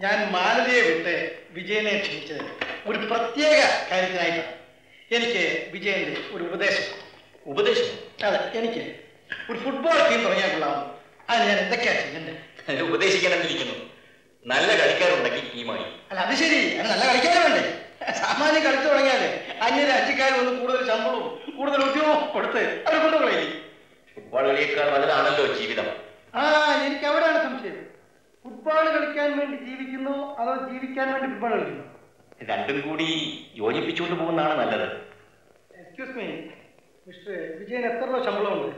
ഞാൻ മാലതിയെ വിട്ട് വിജയനെ ക്ഷണിച്ചതിന് ഒരു പ്രത്യേക കാര്യത്തിനായിട്ടാണ്. എനിക്ക് വിജയൻ്റെ ഒരു ഉപദേശം അതെ, എനിക്ക് ഒരു ഫുട്ബോൾ ടീം തുടങ്ങിയാൽ കൊള്ളാവുന്നു. അത് ഞാൻ എന്തൊക്കെയാണ് ചെയ്യേണ്ടത്? ഉപദേശിക്കാനെന്നിരിക്കുന്നു, നല്ല കളിക്കാരുണ്ടെങ്കിൽ ടീമായി. അല്ല അത് ശരി, അത് നല്ല കളിക്കാരുണ്ട്. സാമാന്യം കളിച്ചു തുടങ്ങിയാൽ അന്യര അച്ഛക്കാർ ഒന്ന് കൂടുതൽ ശമ്പളവും കൂടുതൽ ഉദ്യോഗവും കൊടുത്ത് അവർ കൊണ്ടുപോയി. ഫുട്ബോൾ കളിയേക്കാൾ വലുതാണല്ലോ ജീവിതം. ആ എനിക്ക് അവിടെയാണ് സംശയം. ഫുട്ബോൾ കളിക്കാൻ വേണ്ടി ജീവിക്കുന്നു അതോ ജീവിക്കാൻ വേണ്ടി ഫുട്ബോൾ കളിക്കുന്നു? രണ്ടും കൂടി യോജിപ്പിച്ചുകൊണ്ട് പോകുന്നതാണ് നല്ലത്. എക്സ്ക്യൂസ് മീ മിസ്റ്റർ വിജയൻ, എത്ര ശമ്പളമുണ്ട്?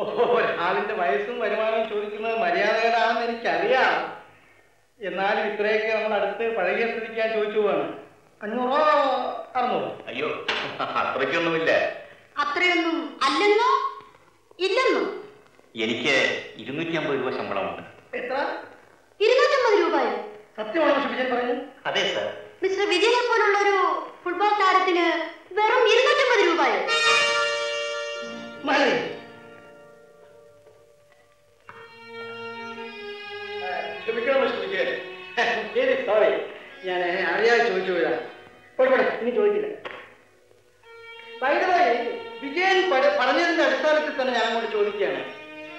ഓഹോ, ആളിന്റെ വയസ്സും വരുമാനവും ചോദിക്കുന്നത് മര്യാദകളാണെന്ന് എനിക്കറിയാം. എന്നാലും ഇത്രയൊക്കെ നമ്മൾ അടുത്ത് പഴകിയ സ്ഥിതിക്കാൻ ചോദിച്ചു പോവാണ്. 500 രൂപ 600? അയ്യോ അത്രയ്ക്കൊന്നുമില്ല. അത്രയൊന്നും അല്ലെന്നോ? ഇല്ലെന്നോ? എനിക്ക് 250 രൂപ ശമ്പളമുണ്ട്. എത്ര? 250 രൂപയോ? സത്യമാണോ മിസ്റ്റർ വിജയൻ പറയുന്നത്? അതെ സാർ. മിസ്റ്റർ വിജയനെ പോലുള്ള ഒരു ഫുട്ബോൾ താരത്തിന് വെറും 250 രൂപയോ? മതി. ക്ഷമിക്കണം മിസ്റ്റർ വിജയൻ, ശരി സോറി, ഞാൻ അറിയാതെ ചോദിച്ചു പോയാ. പോട്ടെ, ഇനി ചോദിച്ചില്ല. വൈദ്യുതായി വിജയൻ പറഞ്ഞതിന്റെ അടിസ്ഥാനത്തിൽ തന്നെ ഞാൻ അങ്ങോട്ട് ചോദിക്കുകയാണ്.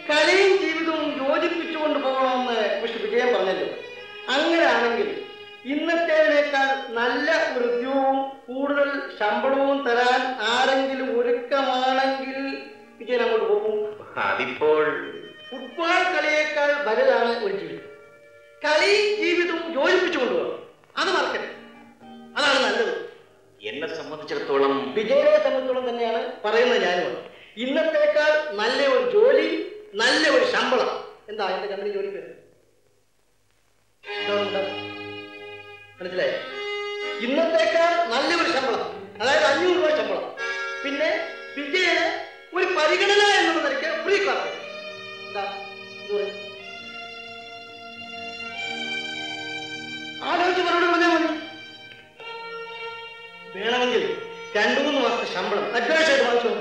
കലയും ജീവിതവും യോജിപ്പിച്ചുകൊണ്ട് പോകണമെന്ന് മിസ്റ്റർ വിജയൻ പറഞ്ഞല്ലോ. അങ്ങനെയാണെങ്കിൽ ഇന്നത്തേതിനേക്കാൾ നല്ല ഒരു ഉദ്യോഗവും കൂടുതൽ ശമ്പളവും തരാൻ ആരെങ്കിലും ഒരുക്കമാണെങ്കിൽ വിജയൻ അങ്ങോട്ട് പോകും. അതിപ്പോൾ ഫുട്ബോൾ കളിയേക്കാൾ വലുതാണ് ഒരു ജീവിതം. കളിയും ജീവിതവും യോജിപ്പിച്ചുകൊണ്ട് പോകണം, അത് മറക്കരുത്, അതാണ് നല്ലത്. എന്നെ സംബന്ധിച്ചിടത്തോളം, വിജയനെ സംബന്ധിച്ചിടത്തോളം തന്നെയാണ് പറയുന്നത് ഞാനും. ഇന്നത്തേക്കാൾ നല്ല ഒരു ജോലി, നല്ല ഒരു ശമ്പളം. എന്താ എന്റെ കമ്പനി ജോലി പേര്? മനസ്സിലായോ? ഇന്നത്തേക്കാൾ നല്ലൊരു ശമ്പളം, അതായത് 500 രൂപ ശമ്പളം. പിന്നെ വിജയന് ഒരു പരിഗണന എന്നുള്ള നിലയ്ക്ക് ഫ്രീ ക്ലാസ്. എന്താ ആലോചിച്ച് മറുപടി പറഞ്ഞാൽ മതി. വേണമെങ്കിൽ 2-3 മാസത്തെ ശമ്പളം അഡ്വാൻസ് ആയിട്ട് വാങ്ങിച്ചു.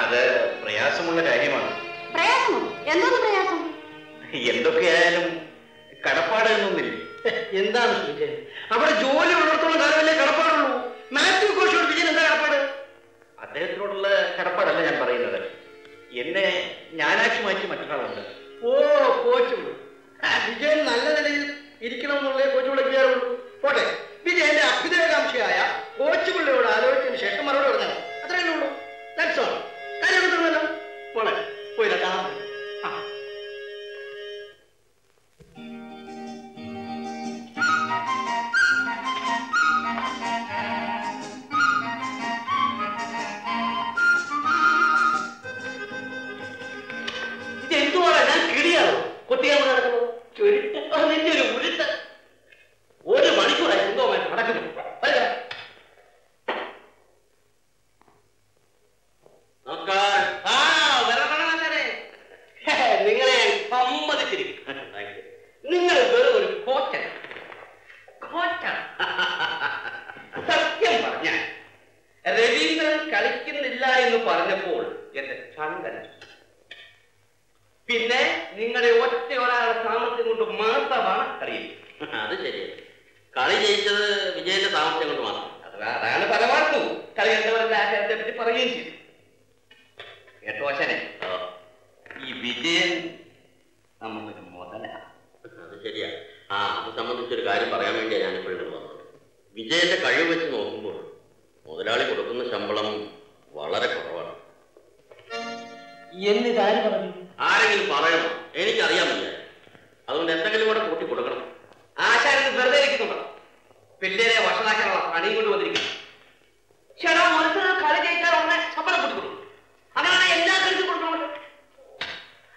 അത് പ്രയാസമുള്ള കാര്യമാണ്. പ്രയാസം എന്തൊക്കെയായാലും കടപ്പാട് എന്നൊന്നില്ലേ? എന്താണ് വിജയൻ? അവിടെ ജോലി ഉള്ളിടത്തോളം കാലമല്ലേ കടപ്പാടുള്ളൂ. മാത്യു കോശിയോട് വിജയൻ എന്താ കടപ്പാട്? അദ്ദേഹത്തിനോടുള്ള കടപ്പാടല്ല ഞാൻ പറയുന്നത്. എന്നെ ഞാനാക്കി മാറ്റി മറ്റൊരാളുണ്ട്. ഓ കോച്ച്, വിജയൻ നല്ല നിലയിൽ ഇരിക്കണമെന്നുള്ള കോച്ച് വിളിക്കാറുള്ളൂ. പോട്ടെ, വിജയന്റെ അഭ്യുദയകാംക്ഷിയായ കോച്ച് പിള്ളയോട് ആലോചിച്ചതിന് ശേഷം മറുപടി പറഞ്ഞാൽ അത്രയല്ലേ ഉള്ളൂ. കാര്യമല്ലോ പോണേ, പോയില്ല കാണാൻ. ഇതെന്തുവാണ് ഞാൻ കിടിയാണോ കുട്ടിയാണോ നടക്കുന്നത്? നിന്റെ ഒരു ഉരുത്ത് 1 മണിക്കൂറായി എന്തോ നടക്കുന്നു. നിങ്ങളെ സമ്മതിച്ചിരിക്കും. നിങ്ങൾ വെറും ഒരു കോച്ചാണ്. സത്യം പറഞ്ഞാൽ രവീന്ദ്രൻ കളിക്കുന്നില്ല എന്ന് പറഞ്ഞപ്പോൾ എന്റെ ചങ്കൻ, പിന്നെ നിങ്ങളുടെ ഒറ്റ ഒരാളുടെ താമസം കൊണ്ട് മാത്രമാണ് കളി. അത് ശരിയാണ്, കളി ജയിച്ചത് വിജയന്റെ താമസം കൊണ്ട് മാത്രം. അതാണ് പരമാർത്ഥു കളി കണ്ടവരുടെ ആചാരത്തെ പറ്റി പറയുകയും ചെയ്തു. കേട്ടോശനെ, ഈ വിജയൻ നമ്മളൊരു മുതല. അത് ശരിയാണ്. ആ, അത് സംബന്ധിച്ചൊരു കാര്യം പറയാൻ വേണ്ടിയാണ് ഞാനിപ്പോഴും വന്നത്. വിജയന്റെ കഴിവ് വെച്ച് നോക്കുമ്പോൾ മുതലാളി കൊടുക്കുന്ന ശമ്പളം വളരെ കുറവാണ്. എന്നിതാര് പറഞ്ഞു? ആരെങ്കിലും പറയണം, എനിക്കറിയാമില്ല. അതുകൊണ്ട് എന്തെങ്കിലും കൂടെ കൂട്ടി കൊടുക്കണം. ആശാരത്തിൽ വെറുതെ ഇരിക്കുന്നുണ്ടോ? പിള്ളേരെ വഷളാക്കാനുള്ള പണിയും കൊണ്ട് വന്നിരിക്കുന്നു. ചേട്ടാ, ഒരു കളി ജയിച്ചാൽ ഉടനെ ശമ്പളം കൂട്ടി കൊടുക്കും. അങ്ങനെയാണ് എല്ലാ കളിക്കും കൊടുക്കുന്നത്.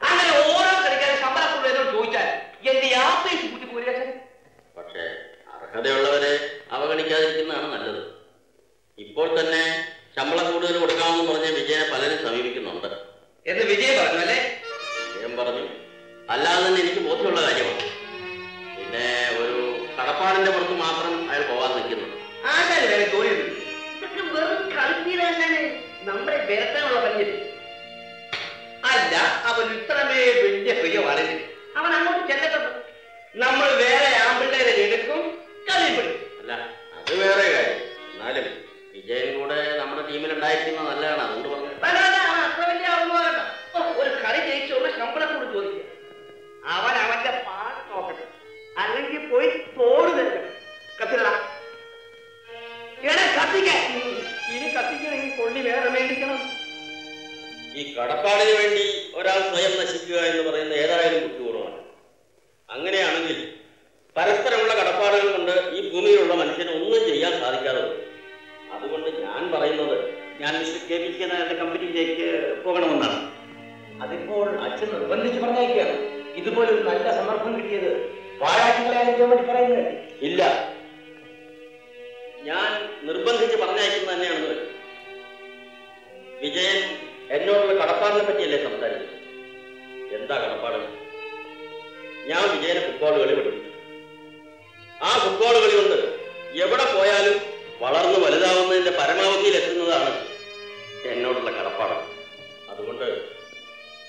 അങ്ങനെ ഓരോ കളിക്കാരും ശമ്പളം കൂടുതൽ ചോദിച്ചാൽ എന്റെ ആപ്പേശ് കൂട്ടി പോരുക. പക്ഷേ അർഹതയുള്ളവരെ അവഗണിക്കാതിരിക്കുന്നതാണ് നല്ലത്. ഇപ്പോൾ തന്നെ ശമ്പളം കൂടുതൽ കൊടുക്കാമെന്ന് പറഞ്ഞ വിജയനെ പലരും സമീപിക്കുന്നുണ്ട് എന്ന് വിജയൻ പറഞ്ഞു അല്ലേ? വിജയൻ പറഞ്ഞു, അല്ലാതെ തന്നെ എനിക്ക് ബോധ്യമുള്ള കാര്യമാണ്. പിന്നെ ഒരു കടപ്പാടിന്റെ പുറത്ത് മാത്രം അയാൾ പോകാൻ നിൽക്കുന്നു. നമ്മളെ വിരത്താനുള്ള പഞ്ഞില്ല. അല്ല, അവൻ ഇത്രമേ വലിയ പ്രിയമാണെങ്കിൽ അവൻ അങ്ങോട്ട് ചെല്ലപ്പെട്ടു. നമ്മൾ போய் போடுது. கத்துறா ஏன்னா கத்திக்க, இனி கத்திக்க கொள்ளி வேற മേടിക്കണം. ഈ കടപ്പാടിന് വേണ്ടി ഒരാൾ സ്വയം നശിക്കുക എന്ന് പറയുന്ന ഏതായാലും കുറ്റകരമാണ്. അങ്ങനെയാണെങ്കിൽ പരസ്പരമുള്ള കടപ്പാടുകൾ കൊണ്ട് ഈ ഭൂമിയിലുള്ള മനുഷ്യന് ഒന്നും ചെയ്യാൻ സാധിക്കാറുണ്ട്. അതുകൊണ്ട് ഞാൻ പറയുന്നത്, ഞാൻ മിസ്റ്റർ KBK എന്ന കമ്പനിയിലേക്ക് പോകണമെന്നാണ്. അതിപ്പോൾ അച്ഛൻ നിർബന്ധിച്ച് പറഞ്ഞേക്കാണ്. ഇതുപോലെ ഒരു നല്ല സന്ദർഭം കിട്ടിയത് പാരാട്ടികളായിരിക്കാൻ വേണ്ടി പറയുന്നത് ഇല്ല, ഞാൻ നിർബന്ധിച്ച് പറഞ്ഞയക്കുന്നത് തന്നെയാണെന്ന് വരും. വിജയൻ എന്നോടുള്ള കടപ്പാടിനെ പറ്റിയല്ലേ സംസാരിച്ചത്? എന്താ കടപ്പാട്? ഞാൻ വിജയനെ ഫുട്ബോൾ കളി പഠിപ്പിച്ചു. ആ ഫുട്ബോൾ കളി കൊണ്ട് എവിടെ പോയാലും വളർന്നു വലുതാവുന്നതിന്റെ പരമാവധിയിൽ എത്തുന്നതാണ് എന്നോടുള്ള കടപ്പാട്. അതുകൊണ്ട്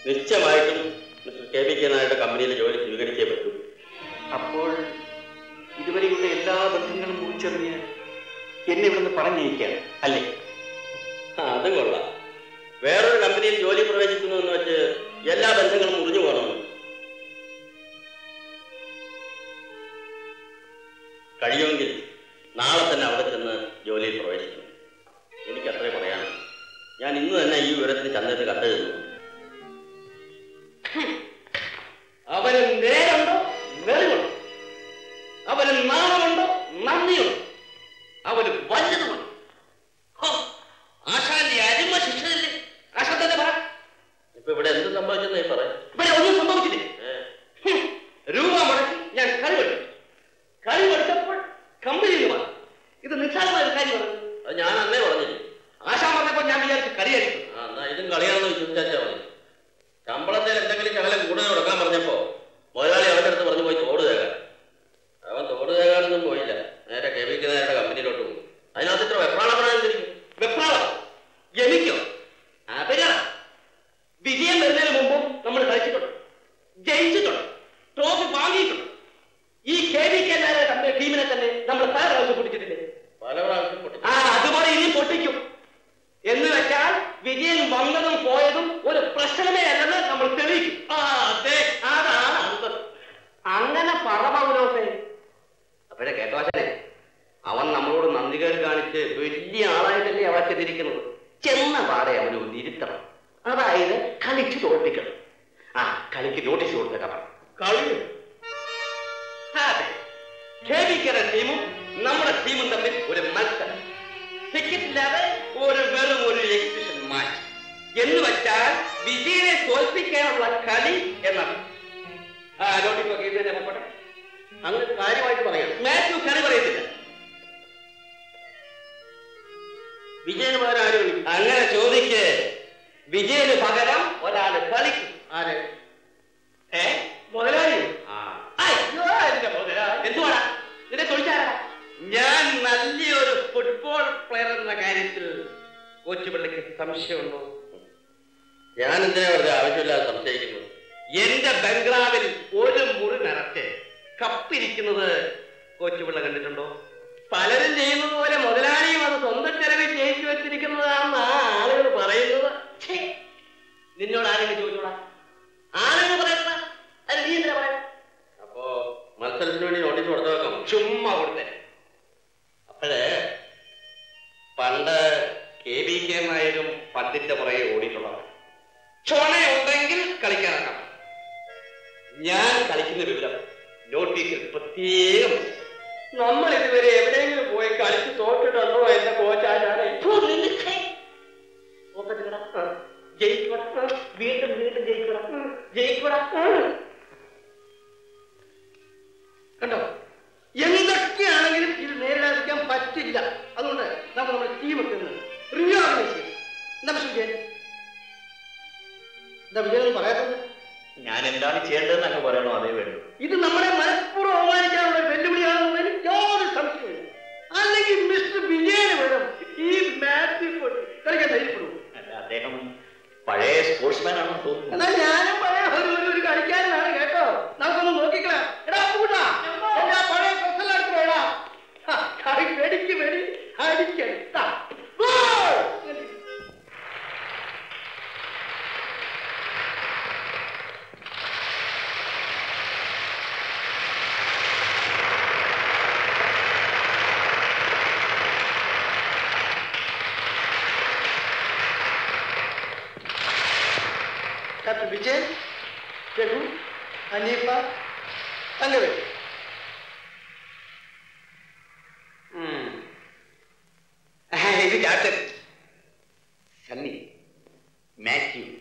നിശ്ചയമായിട്ടും മിസ്റ്റർ KBK നായരുടെ കമ്പനിയിലെ ജോലി സ്വീകരിച്ചേ പറ്റൂ. അപ്പോൾ ഇതുവരെയുള്ള എല്ലാ ബന്ധങ്ങളും മുറിച്ചെറിഞ്ഞ് എന്നെ ഇവിടുന്ന് പറഞ്ഞിരിക്കുകയാണ് അല്ലേ? അത് കൊള്ളാം. വേറൊരു കമ്പനിയിൽ ജോലി പ്രവേശിക്കുന്നു എന്ന് വെച്ച് എല്ലാ ബന്ധങ്ങളും മുറിഞ്ഞു പോകണമെന്ന് കഴിയുമെങ്കിൽ നാളെ തന്നെ അവിടെ ചെന്ന് ജോലിയിൽ പ്രവേശിക്കുന്നു. എനിക്കത്രേ പറയാനും. ഞാൻ ഇന്ന് തന്നെ ഈ വിവരത്തിന് ചന്ദ്രന് കണ്ടെഴുതുന്നു. അവന് നേരുണ്ടോ വെറുമുണ്ടോ, അവന് നാണമുണ്ടോ നന്ദിയുണ്ടോ, അവന് വഞ്ചതുമുണ്ടോ? ആശാന്റെ അരിമ ശിക്ഷയില്ലേ? ആശാൻ തന്നെ പറ, ഇപ്പൊ ഇവിടെ എന്ത് സംഭവിച്ചെന്ന് പറയാം. ഇവിടെ ഒന്നും സംഭവിച്ചില്ലേ? രൂപ മുടക്കി ഞാൻ കഴിവെടുത്തു. കഴിവെടുത്തപ്പോൾ കമ്പനിയിൽ മാറി. ഇത് നിസ്സാരമായ ഒരു കാര്യം പറഞ്ഞു. അത് ഞാൻ അന്നേ പറഞ്ഞില്ലേ. ആശാൻ പറഞ്ഞപ്പോൾ ഞാൻ വിചാരിച്ചു കളിയായിരിക്കും. ഇതും കളിയാണെന്ന് വിശ്വസിച്ചാച്ചാ മതി. ശമ്പളത്തിൽ എന്തെങ്കിലും ശകലം കൂടുതൽ കൊടുക്കാൻ പറഞ്ഞപ്പോ മുതലാളി അവരുടെ അടുത്ത് പറഞ്ഞു പോയി തോട് തേകാൻ. അവൻ തോട് തേകാനൊന്നും പോയില്ല, നേരെ KBK നായരുടെ കമ്പനിയിലോട്ട് പോകും. അതിനകത്ത് ഇത്ര വെപ്രാളം പറയാൻ. വെപ്രാളം ജനിക്കോ? അതിനാ വിജയം വരുന്നതിന് മുമ്പും നമ്മൾ കളിച്ചിട്ടുണ്ട്, ജയിച്ചിട്ടുണ്ട്, ട്രോഫി വാങ്ങിയിട്ടുണ്ട്. ഈ KBK നായരുടെ കമ്പനി ടീമിനെ തന്നെ നമ്മൾ പല പ്രാവശ്യം പൊട്ടിച്ചിട്ടില്ലേ? പല പ്രാവശ്യം പൊട്ടി. അതുപോലെ ഇനി പൊട്ടിക്കും. എന്ന് വെച്ചാൽ വിജയം വന്നതും പോയതും ഒരു പ്രശ്നമേ അല്ലെന്ന് നമ്മൾ തെളിയിക്കും. അങ്ങനെ പറവനോട്ടെ. അപ്പഴേ കേട്ടോശനെ, അവൻ നമ്മളോട് നന്ദി കേട് കാണിച്ച് വലിയ ആളായിട്ടല്ലേ അവൻ ചെന്നിരിക്കുന്നത്. ചെന്ന പാടെ അവന് ഒന്നിരുത്തണം. അതായത് കളിക്ക് തോൽപ്പിക്കണം. ആ കളിക്ക് നോട്ടീസ് കൊടുത്തേക്കാം. കളി KBK ടീമും നമ്മുടെ ടീമും തമ്മിൽ ഒരു മത്സരം. ടിക്കറ്റില്ലാതെ ഒരു വെറും ഒരു എക്സിബിഷൻ മാച്ച് എന്ന് വെച്ചാൽ വിജയനെ തോൽപ്പിക്കാനുള്ള കളി എന്നാണ്. അങ്ങനെ കാര്യമായിട്ട് പറയാം. മാത്യു കളി പറയത്തില്ല. വിജയന് പകരം ആരും അങ്ങനെ ചോദിക്കേ. വിജയന് പകരം ഒരാള് കളിക്കും. ആര്? മുതലാളി. എന്തുവാടാ നിന്റെ തൊഴിച്ചാരാ? ഞാൻ നല്ലൊരു ഫുട്ബോൾ പ്ലെയർ എന്ന കാര്യത്തിൽ കോച്ച് പിള്ളക്ക് സംശയമുണ്ടോ? ഞാൻ എന്തിനാ വെറുതെ ആവശ്യമില്ലാതെ സംശയിക്കുന്നു? എന്റെ ബംഗ്ലാവിൽ ഒരു മുറി നിറച്ച് കപ്പിരിക്കുന്നത് കോച്ച് പിള്ള കണ്ടിട്ടുണ്ടോ? പലരും ചെയ്യുന്നത് പോലെ മുതലാളിയും അത് സ്വന്തം ചെലവിൽ ജയിച്ചു വെച്ചിരിക്കുന്നതാണെന്ന് ആളുകൾ പറയുന്നത്. നിന്നോട് ആരെങ്കിലും ചോദിച്ചോടാ? ആളുകൾ പറയുന്ന അത് നീ എന്താ പറയാ? അപ്പോ മത്സരത്തിന് വേണ്ടി നോട്ടീസ് കൊടുത്തു വെക്കാം. ചുമ്മാ കൊടുത്തേ. അപ്പോഴേ പണ്ട് KBK നായരും പണ്ടിന്റെ പുറകെ ഓടിയിട്ടുള്ളതാണ്. ചുണയുണ്ടെങ്കിൽ കളിക്കാനാണ്. ഞാൻ കളിക്കുന്ന വിവരം നോട്ടീസിൽ പ്രത്യേകം. നമ്മൾ ഇതുവരെ എവിടെയെങ്കിലും പോയി കളിച്ച് തോറ്റിട്ടുണ്ടോ എന്റെ കോച്ചാണ്? വീണ്ടും വീണ്ടും ജയിക്കടാ കണ്ടോ? എന്തൊക്കെയാണെങ്കിലും ഇത് നേരിടാതിരിക്കാൻ പറ്റില്ല. അതുകൊണ്ട് നമ്മൾ നമ്മുടെ ടീമൊക്കെ റീഓർഗനൈസ് ചെയ്യും. എന്താ വിജയം പറയാത്തത്? ഞാൻ എന്താണ് ചെയ്യേണ്ടതെന്ന് അങ്ങ് പറയണോ? അതേ വേണ്ടു. ഇത് നമ്മളെ മനഃപൂർവ്വം അവമാനിക്കാനുള്ള വെല്ലുവിളിയാണെന്നുള്ളതിന് യാതൊരു സംശയമില്ല. അല്ലെങ്കിൽ മിസ്റ്റർ വിജയന് വേണം ഈ മാത്യു കളിക്കാൻ ധൈര്യപ്പെടും. അല്ല, അദ്ദേഹം പഴയ സ്പോർട്സ്മാൻ ആണെന്ന് തോന്നുന്നു. എന്നാൽ ഞാനും പഴയ ഒരു കളിക്കാരനാണ്. Hanifa, and away. He's a doctor. Sunny, Mathew.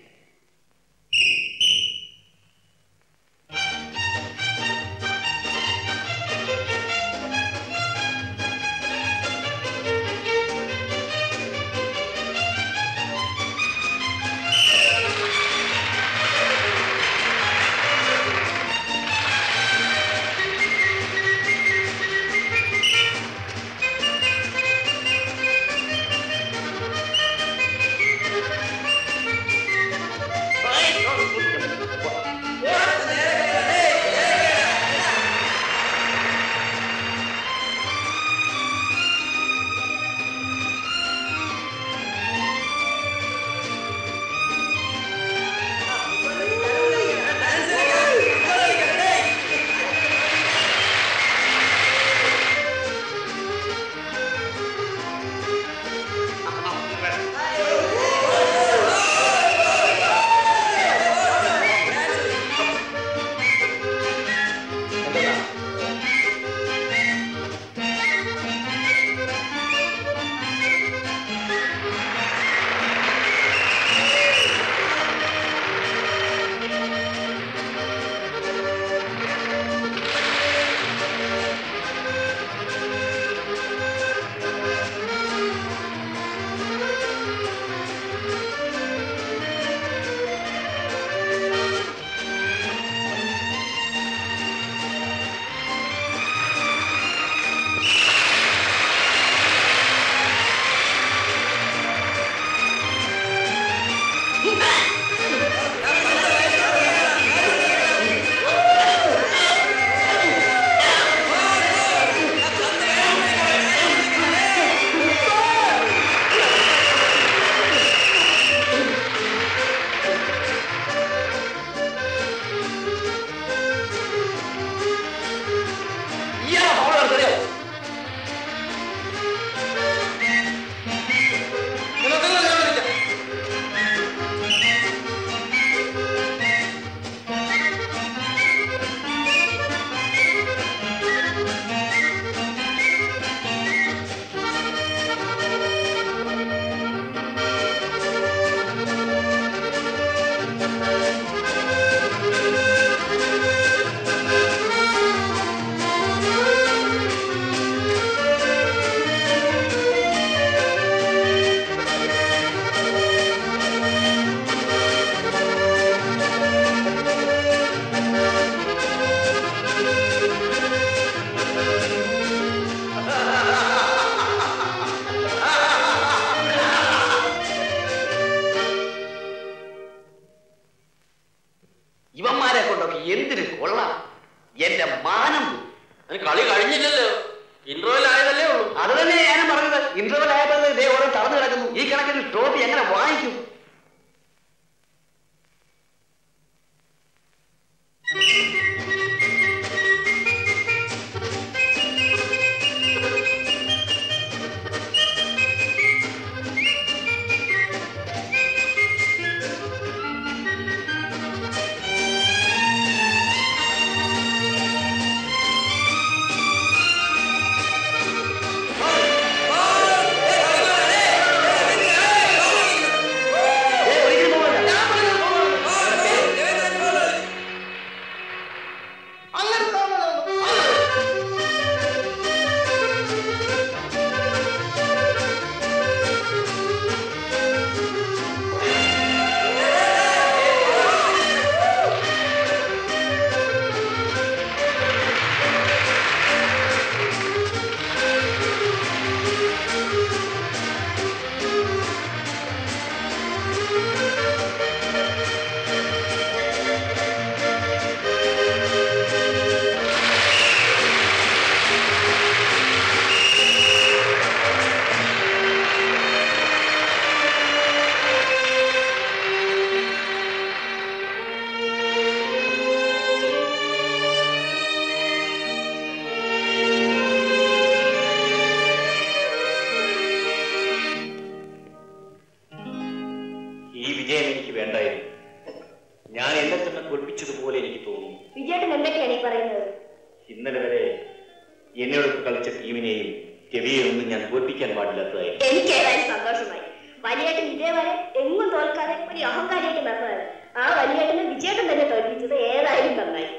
എന്നോട് കളിച്ച ടീമിനെയും രവിയെയൊന്നും ഞാൻ തോൽപ്പിക്കാൻ പാടില്ലാത്തതായി എനിക്ക് ഏതായാലും സന്തോഷമായി. വലിയേട്ടൻ ഇതേവരെ എങ്ങും തോൽക്കാതെ ഒരു അഹങ്കാരിയായിട്ട് നടന്നതാണ്. ആ വലിയേട്ടനെ വിജയേട്ടൻ തന്നെ തോൽപ്പിച്ചത് ഏതായാലും നന്നായി.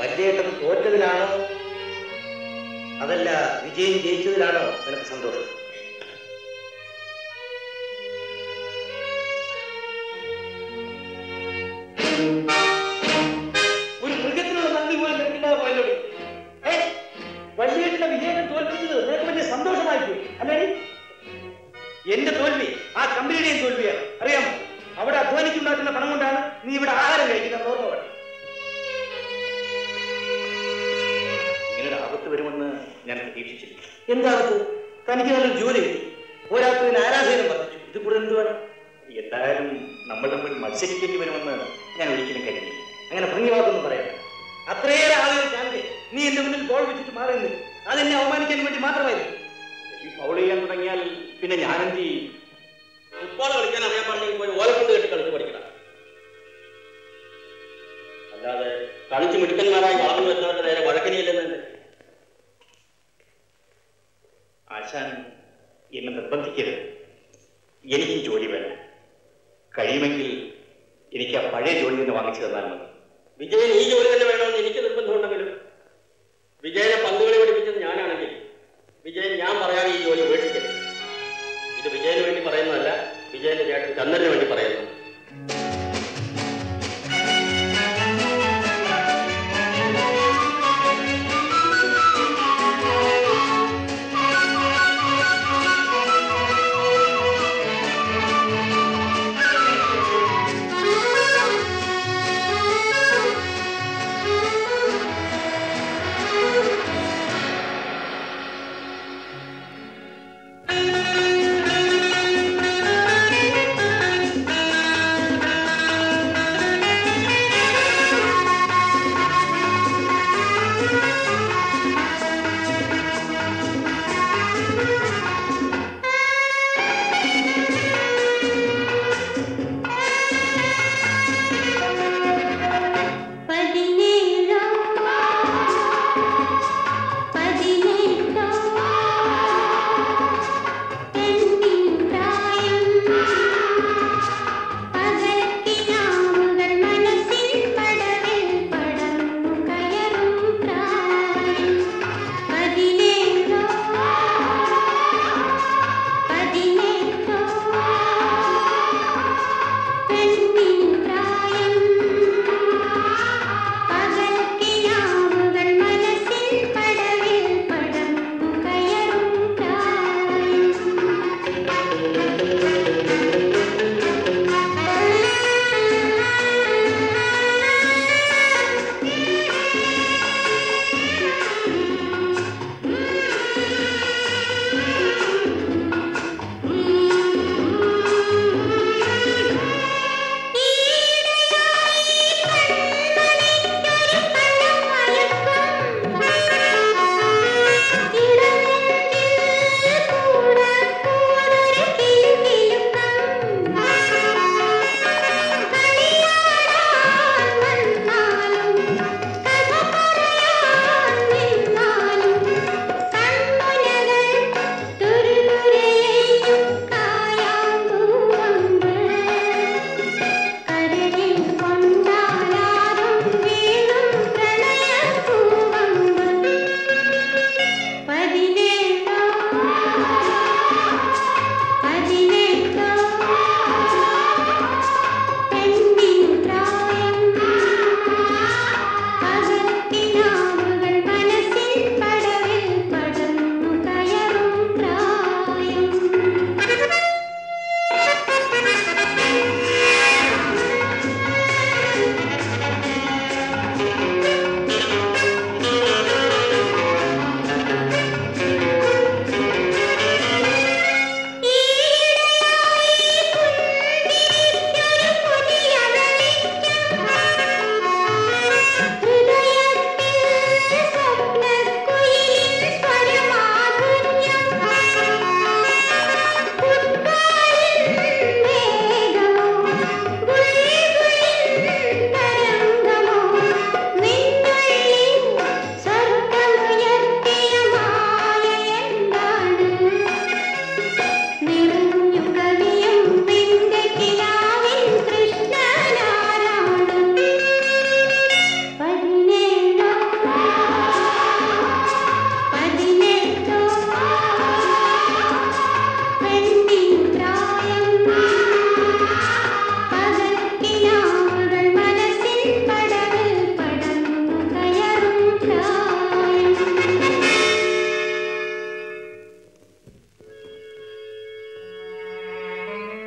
വലിയേട്ടൻ തോറ്റതിലാണോ അതല്ല വിജയം ജയിച്ചതിലാണോ നിനക്ക് സന്തോഷം? ഒരു മൃഗത്തിനുള്ള നന്ദി പോലും നിൽക്കില്ലാതെ പോയല്ലോ. വലിയേട്ടന്റെ വിജയനെ തോൽപ്പിച്ചത് നിനക്ക് വലിയ സന്തോഷമായിട്ട് അല്ലേ? എന്റെ തോൽവി ആ കമ്പനിയുടെയും തോൽവിയാണ്. അറിയാമോ, അവിടെ അധ്വാനിക്കുണ്ടാക്കുന്ന പണം കൊണ്ടാണ് നീ ഇവിടെ ആഹാരം കഴിക്കുന്ന ഓർമ്മ. ഇങ്ങനൊരു ആപത്ത് വരുമെന്ന് ഞാൻ പ്രതീക്ഷിച്ചില്ല. എന്താപത്ത്? തനിക്ക് നല്ലൊരു ജോലി കിട്ടി, ഒരാൾക്ക് ആരാധകനും വർദ്ധിച്ചു. ഇത് കൂടുതൽ എന്തുവാണ്? എന്തായാലും നമ്മൾ തമ്മിൽ മത്സരിക്കേണ്ടി വരുമെന്ന് ഞാൻ ഒരിക്കലും കരുതിയില്ല. അങ്ങനെ ഭംഗി വാക്കൊന്നും പറയാം. അത്രയേറെ ആളുകൾ കാണെ നീ എന്റെ മുന്നിൽ ഗോൾ വെച്ചിട്ട് മാറുന്നു. അതെന്നെ അവമാനിക്കാൻ വേണ്ടി മാത്രമായിരുന്നു. ഈ ഫൗൾ ചെയ്യാൻ തുടങ്ങിയാൽ പിന്നെ ഞാനെന്ത്? ഫുട്ബോൾ കളിക്കാൻ അറിയാൻ പാടില്ലെങ്കിൽ പോയി ഓലക്കുണ്ട് കെട്ടി കളിച്ച് പഠിക്കണം. അല്ലാതെ കളിച്ച് മിടുക്കന്മാരായി വളർന്നു വരുന്നവരുടെ നേരെ വഴക്കനിയില്ലെന്നല്ലേ. ആശാൻ എന്നെ നിർബന്ധിക്കരുത്. എനിക്കും ജോലി വേണം. കഴിയുമെങ്കിൽ എനിക്ക് ആ പഴയ ജോലി നിന്ന് വാങ്ങിച്ചു തന്നാൽ മതി. വിജയൻ ഈ ജോലി തന്നെ വേണമെന്ന് എനിക്ക് നിർബന്ധമുണ്ടെങ്കിലും വിജയനെ പന്തുകളി പഠിപ്പിച്ചത് ഞാനാണെങ്കിൽ വിജയൻ ഞാൻ പറയാതെ ഈ ജോലി ഉപേക്ഷിക്കരുത്. ഇത് വിജയന് വേണ്ടി പറയുന്നതല്ല, വിജയന്റെ ചേട്ടൻ ചന്ദ്രന് വേണ്ടി പറയുന്നു.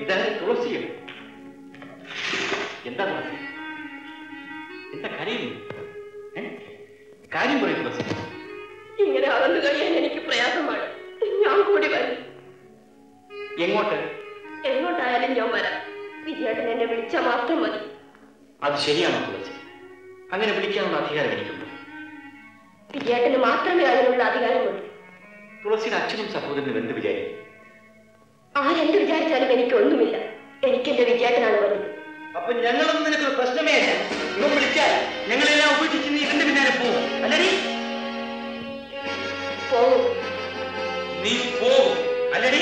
ഇതാണ് തുളസി. എന്താ തുളസി? എന്താ കരയുന്നു? കാര്യം പറയും തുളസി. ഇങ്ങനെ അകന്നു കഴിയാൻ എനിക്ക് പ്രയാസമാണ്. ഞാൻ കൂടി വരും. എങ്ങോട്ട്? എങ്ങോട്ടായാലും ഞാൻ വരാം. വിജയേട്ടൻ എന്നെ വിളിച്ചാൽ മാത്രം മതി. അത് ശരിയാണോ തുളസി? അങ്ങനെ വിളിക്കാനുള്ള അധികാരം എനിക്കുണ്ട്. വിജയേട്ടന് മാത്രമേ അതിനുള്ള അധികാരമുള്ളൂ. തുളസിയുടെ അച്ഛനും സഹോദരനും എന്ത് വിചാരിക്കും? ആരെന്ത് വിചാരിച്ചാലും എനിക്കൊന്നുമില്ല. എനിക്കെന്റെ വിജയേട്ടനാണ് വന്നത്. അപ്പൊ ഞങ്ങളൊന്നും നിനക്കൊരു പ്രശ്നമേ അല്ല. ഇവ വിളിച്ചാൽ ഞങ്ങളെല്ലാം ഉപേക്ഷിച്ച് നീ എന്റെ പിന്നാലെ പോകും. അല്ലടി പോകും. നീ പോകും അല്ലടി.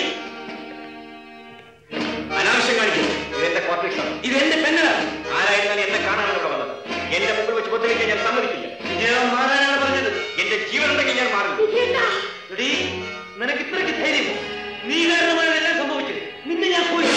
അനാവശ്യം കാണിക്കുന്നു. ഇതെന്റെ കോർപ്പറേഷൻ, ഇതെന്റെ പെണ്ണാണ്. ആരായിരുന്നാലും എന്നെ കാണാനാണ് ഇവിടെ വന്നത്. എന്റെ മുമ്പിൽ വെച്ച് പൊത്തലേക്ക് ഞാൻ സമ്മതിക്കില്ല. ഞാൻ മാറാനാണ് പറഞ്ഞത്. എന്റെ ജീവനുണ്ടെങ്കിൽ ഞാൻ മാറുന്നു. നിനക്ക് ഇത്രയ്ക്ക് ധൈര്യമോ? നീ കാരണമാണ് എല്ലാം സംഭവിച്ചത്. നിന്നെ ഞാൻ പോയി.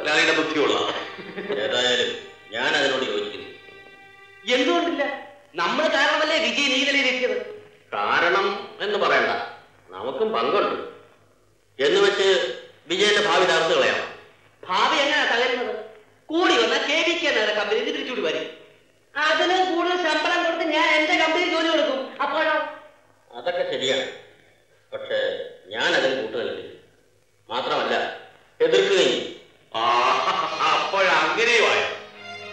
മുതലാളിയുടെ ബുദ്ധിയുള്ള ഏതായാലും ഞാൻ അതിനോട് യോജിക്കുന്നു. എന്തുകൊണ്ടില്ല? നമ്മൾ കാരണമല്ലേ വിജയൻ ഈ നിലയിലെത്തിയത്. കാരണം എന്ന് പറയണ്ട, നമുക്കും പങ്കുണ്ട്. എന്ന് വെച്ച് വിജയന്റെ ഭാവി തകർത്ത് കളയാം. ഭാവി എങ്ങനെയാ തകരുന്നത്? കൂടി വന്ന KBK എന്ന കമ്പനിയിൽ തിരിച്ചുകൂടി വരും. അതിന് കൂടുതൽ ശമ്പളം കൊടുത്ത് ഞാൻ എന്റെ കമ്പനി ജോലി കൊടുക്കും. അപ്പോഴോ? അതൊക്കെ ശരിയാണ്, പക്ഷെ ഞാൻ അതിന് കൂട്ടുകയല്ലേ. മാത്രമല്ല എതിർക്കുകയും. അപ്പോഴങ്ങനെയുമായ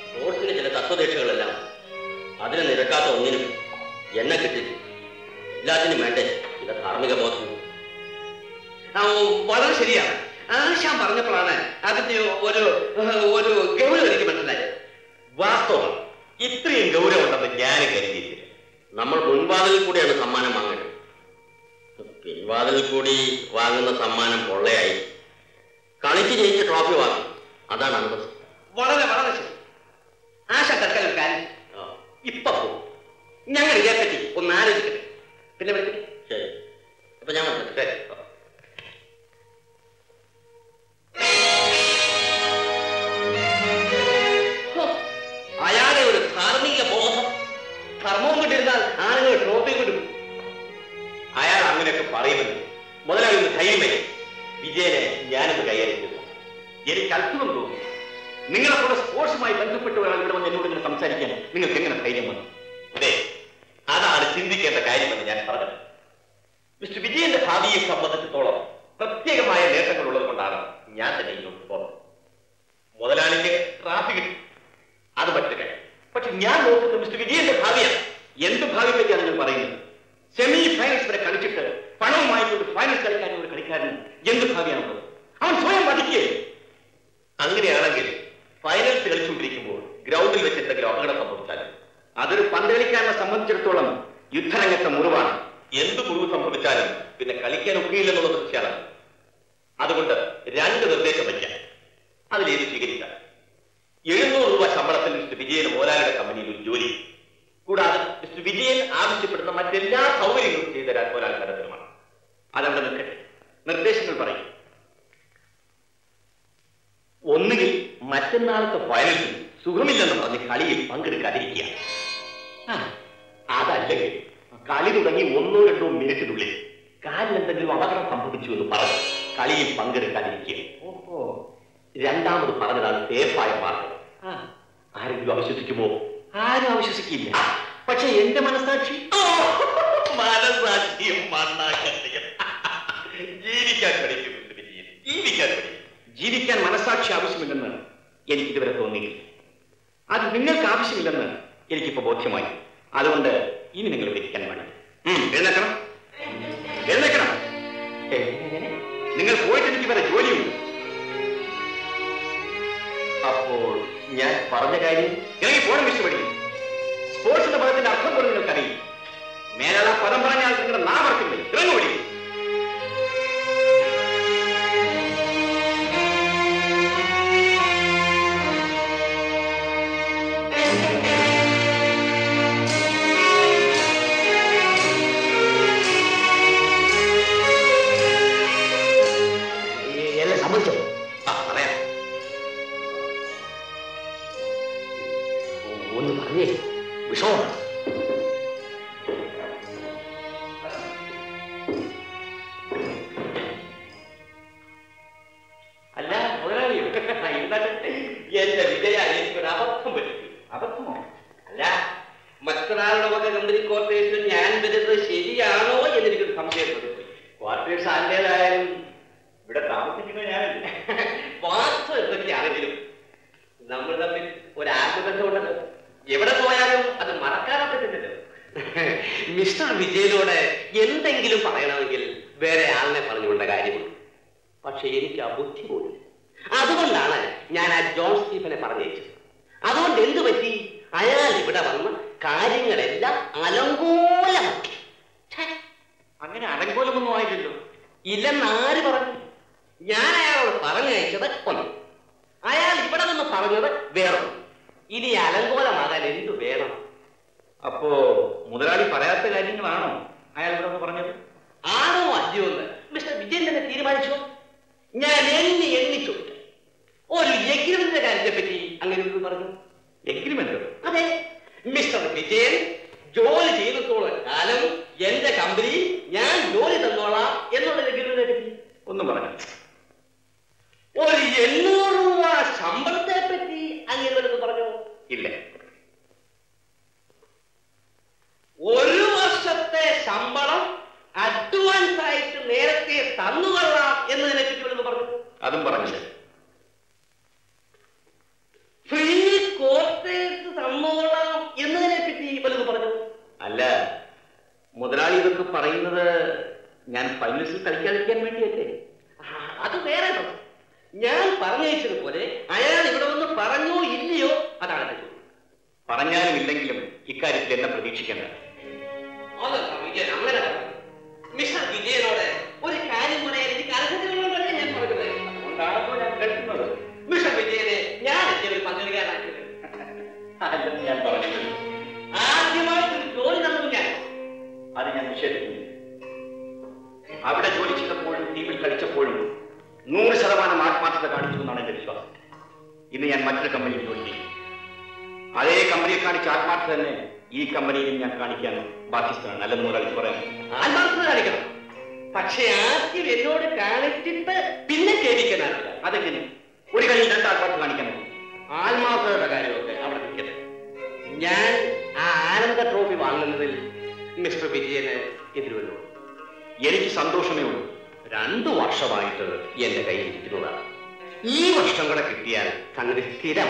സ്പോർട്സിന് ചില തത്വദേശകളെല്ലാം, അതിന് നിരക്കാത്ത ഒന്നിനും എന്നെ കിട്ടില്ല. എല്ലാത്തിനും വേണ്ടേ ചില ധാർമ്മിക ബോധം. വളരെ ശരിയാണ്. ആശാൻ പറഞ്ഞപ്പോഴാണ് അതിന്റെ ഒരു ഒരു ഗൗരവം എനിക്ക് മനസ്സിലായത്. വാസ്തവം ഇത്രയും ഗൗരവം ഉണ്ടെന്ന് ഞാൻ കരുതിയില്ല. നമ്മൾ മുൻവാതിലിൽ കൂടിയാണ് സമ്മാനം വാങ്ങേണ്ടത്. പിൻവാതിലിൽ കൂടി വാങ്ങുന്ന സമ്മാനം കൊള്ളയായി. കളിച്ച് ജയിച്ച ട്രോഫി വാങ്ങും, അതാണ് അന്തസ്. വളരെ വളരെ ശരി. ആശ തൽക്കാലം കാര്യം ഇപ്പൊ ഞങ്ങൾ ഇതേപ്പറ്റി ഒന്ന് ആലോചിക്കട്ടെ, പിന്നെ വിളിക്കട്ടെ. ശരി, അപ്പൊ ഞാൻ വിളിക്കട്ടെ. അയാളെ ഒരു ധാർമ്മിക ബോധം. ധർമ്മവും കിട്ടിയിരുന്നാൽ ആളുകൾ ട്രോഫി കിട്ടും. അയാൾ അങ്ങനെയൊക്കെ പറയുമെന്ന് മുതലാളി ഒന്ന് ധൈര്യമേ. വിജയനെ ഞാനൊന്ന് കൈകാര്യം ചെയ്തു. എനിക്ക് അത്ഭുതം തോന്നി. നിങ്ങളെ കൂടെ സ്പോർട്സുമായി ബന്ധപ്പെട്ട് ഒരാൾ ഇവിടെ വന്ന് എന്നോട് ഇങ്ങനെ സംസാരിക്കാൻ നിങ്ങൾക്ക് എങ്ങനെ ധൈര്യം വന്നു? അതെ, അതാണ് ചിന്തിക്കേണ്ട കാര്യമെന്ന് ഞാൻ പറഞ്ഞത്. മിസ്റ്റർ വിജയന്റെ ഭാവിയെ സംബന്ധിച്ചിടത്തോളം പ്രത്യേകമായ നേട്ടങ്ങളുള്ളത് കൊണ്ടാണ് ഞാൻ തന്നെ ഇങ്ങോട്ട് പോകുന്നത്. മുതലാളിക്ക് ട്രാഫി കിട്ടും, അത് മറ്റൊരു കാര്യം. പക്ഷെ ഞാൻ നോക്കുന്നത് മിസ്റ്റർ വിജയന്റെ ഭാവിയാണ്. എന്ത് ഭാവിയെ പറ്റിയാണ് നിങ്ങൾ പറയുന്നത്? സെമി ഫൈനൽസ് വരെ കളിച്ചിട്ട് പണവുമായി ഒരു ഫൈനൽസ് കളിക്കാൻ ഒരു കളിക്കാരൻ എന്ത് ഭാവിയാണുള്ളത്? അവൻ സ്വയം വധിക്കേ. അങ്ങനെയാണെങ്കിൽ ഫൈനൽസ് കളിച്ചുകൊണ്ടിരിക്കുമ്പോൾ ഗ്രൗണ്ടിൽ വെച്ച് എന്തെങ്കിലും അപകടം സംഭവിച്ചാലും അതൊരു പന്ത് കളിക്കാരനെ സംബന്ധിച്ചിടത്തോളം യുദ്ധരംഗത്തെ മുറിവാണ്. എന്ത് മുറിവ് സംഭവിച്ചാലും പിന്നെ കളിക്കാൻ ഒക്കെയില്ലെന്നുള്ള ദൃശ്യമാണ്. അതുകൊണ്ട് രണ്ട് നിർദ്ദേശം വയ്ക്കാം, അതിലേത് സ്വീകരിക്കാം. 700 രൂപ ശമ്പളത്തിൽ മിസ്റ്റർ വിജയൻ മോലാലിയുടെ കമ്പനിയിൽ ഒരു ജോലി, കൂടാതെ മിസ്റ്റർ വിജയൻ ആവശ്യപ്പെടുന്ന മറ്റെല്ലാ സൗകര്യങ്ങളും ചെയ്തു തരാൻ മോലാൽ കടത്തരമാണ്. അതവിടെ നിൽക്കട്ടെ, നിർദ്ദേശങ്ങൾ പറയും. ഒന്നുകിൽ മറ്റന്നാളത്തെ ഫൈനലിൽ സുഖമില്ലെന്ന് പറഞ്ഞ് കളിയിൽ പങ്കെടുക്കാതിരിക്കുക, അതല്ലെങ്കിൽ കളി തുടങ്ങി 1-2 മിനിറ്റിനുള്ളിൽ കാലിലെന്തെങ്കിലും അപകടം സംഭവിച്ചു എന്ന് പറഞ്ഞു കളിയിൽ പങ്കെടുക്കാതിരിക്കുക. ഓഹോ. രണ്ടാമത് പറഞ്ഞതാണ് സേഫായ മാർഗം. ആരെങ്കിലും അവിശ്വസിക്കുമോ? ആരും അവിശ്വസിക്കില്ല. പക്ഷെ എന്റെ മനസാക്ഷി ജീവിക്കാൻ പഠിക്കും. ജീവിക്കാൻ മനസാക്ഷി ആവശ്യമില്ലെന്ന് എനിക്ക് ഇതുവരെ തോന്നിയില്ല. അത് നിങ്ങൾക്ക് ആവശ്യമില്ലെന്ന് എനിക്കിപ്പോ ബോധ്യമായി. അതുകൊണ്ട് ഇനി നിങ്ങൾ വിളിക്കാൻ വേണം. എഴുന്നേക്കണം, എഴുന്നേക്കണം. നിങ്ങൾ പോയിട്ട് എനിക്ക് വരെ ജോലിയുണ്ട്. അപ്പോൾ ഞാൻ പറഞ്ഞ കാര്യം ഇറങ്ങി പോണം. വിഷുപഠിക്കും സ്പോർട്സിന്റെ പദത്തിന്റെ അർത്ഥം പോലും നിങ്ങൾക്കറിയും. മേലാള പദം പറഞ്ഞാൽ നിങ്ങളുടെ നാമർക്കില്ലേ. ഇറങ്ങി പഠിക്കും. agreement പറഞ്ഞു എഗ്രിമെന്റോ? അതെ, മിസ്റ്റർ വിജയൻ ജോലി ചെയ്തത്തോളം കാലം എന്റെ കമ്പനി ഞാൻ ജോലി തന്നോളാം എന്നുള്ള എഗ്രിമെന്റ് പറ്റി ഒന്നും പറഞ്ഞു. ഒരു 800 രൂപ ശമ്പളത്തെ പറ്റി അങ്ങനെ പറഞ്ഞോ? ഇല്ല. ഒരു വർഷത്തെ ശമ്പളം അഡ്വാൻസ് ആയിട്ട് നേരത്തെ തന്നുകൊള്ളാം എന്നതിനെ പറ്റി പറഞ്ഞു? അതും പറഞ്ഞില്ല. ഫ്രീ കോർട്ടേഴ്സ് തന്നുകൊള്ളാം എന്നതിനെ പറ്റി വല്ലതും പറഞ്ഞു? അല്ല, മുതലാളി ഇതൊക്കെ പറയുന്നത് ഞാൻ പൈലസിൽ കളിക്കാതിരിക്കാൻ വേണ്ടിയല്ലേ. അത് വേറെ, ഞാൻ പറഞ്ഞതുപോലെ അയാൾ ഇവിടെ വന്ന് പറഞ്ഞോ ഇല്ലയോ അതാണ്. പറഞ്ഞാലും ഇല്ലെങ്കിലും ഇക്കാര്യത്തിൽ എന്നെ പ്രതീക്ഷിക്കേണ്ട. അങ്ങനെ മിസ്റ്റർ വിജയനോട് ഒരു കാര്യം പറയാൻ എനിക്ക് അർഹതയുള്ളവരെ ഞാൻ പറഞ്ഞത്, അതുകൊണ്ടാണല്ലോ ഞാൻ കേൾക്കുന്നത്. മിസ്റ്റർ വിജയനെ ഞാൻ എന്തെങ്കിലും പങ്കെടുക്കാനാക്കിയത് അല്ലെന്ന് ഞാൻ പറഞ്ഞത്. ആദ്യമായിട്ട് ജോലി നടന്നില്ല, അത് ഞാൻ നിഷേധിക്കുന്നു. അവിടെ ജോലി ചെയ്തപ്പോഴും ടീമിൽ കളിച്ചപ്പോഴും 100% ആത്മാർത്ഥത കാണിച്ചു എന്നാണ് എന്റെ വിശ്വാസം. ഇന്ന് ഞാൻ മറ്റൊരു കമ്പനിയിൽ ജോലി ചെയ്യും. അതേ കമ്പനിയെ കാണിച്ച ആത്മാർത്ഥത തന്നെ ഈ കമ്പനിയിൽ ഞാൻ കാണിക്കാൻ ബാധ്യസ്ഥനാണ്. അല്ലെന്ന് മുതലാളി പറയാൻ ആത്മാർത്ഥത കാണിക്കണം, പക്ഷേ ആദ്യം എന്നോട് കാണിച്ചിട്ട് പിന്നെ കേൾക്കാനാവില്ല. അതെങ്ങനെ ഒരു കയ്യിൽ രണ്ട് ആത്മാർത്ഥത കാണിക്കാൻ? ആത്മാർത്ഥതയുടെ കാര്യമൊക്കെ അവിടെ നിൽക്കട്ടെ. ഞാൻ ആ ആനന്ദ ട്രോഫി വാങ്ങുന്നതിൽ മിസ്റ്റർ വിജയന് എതിരുവല്ലോ? എനിക്ക് സന്തോഷമേ ഉള്ളൂ. 2 വർഷമായിട്ട് എന്റെ കയ്യിൽ ഇരിക്കുന്നതാണ്. ഈ വർഷം കൂടെ കിട്ടിയാൽ സംഗതി സ്ഥിരം,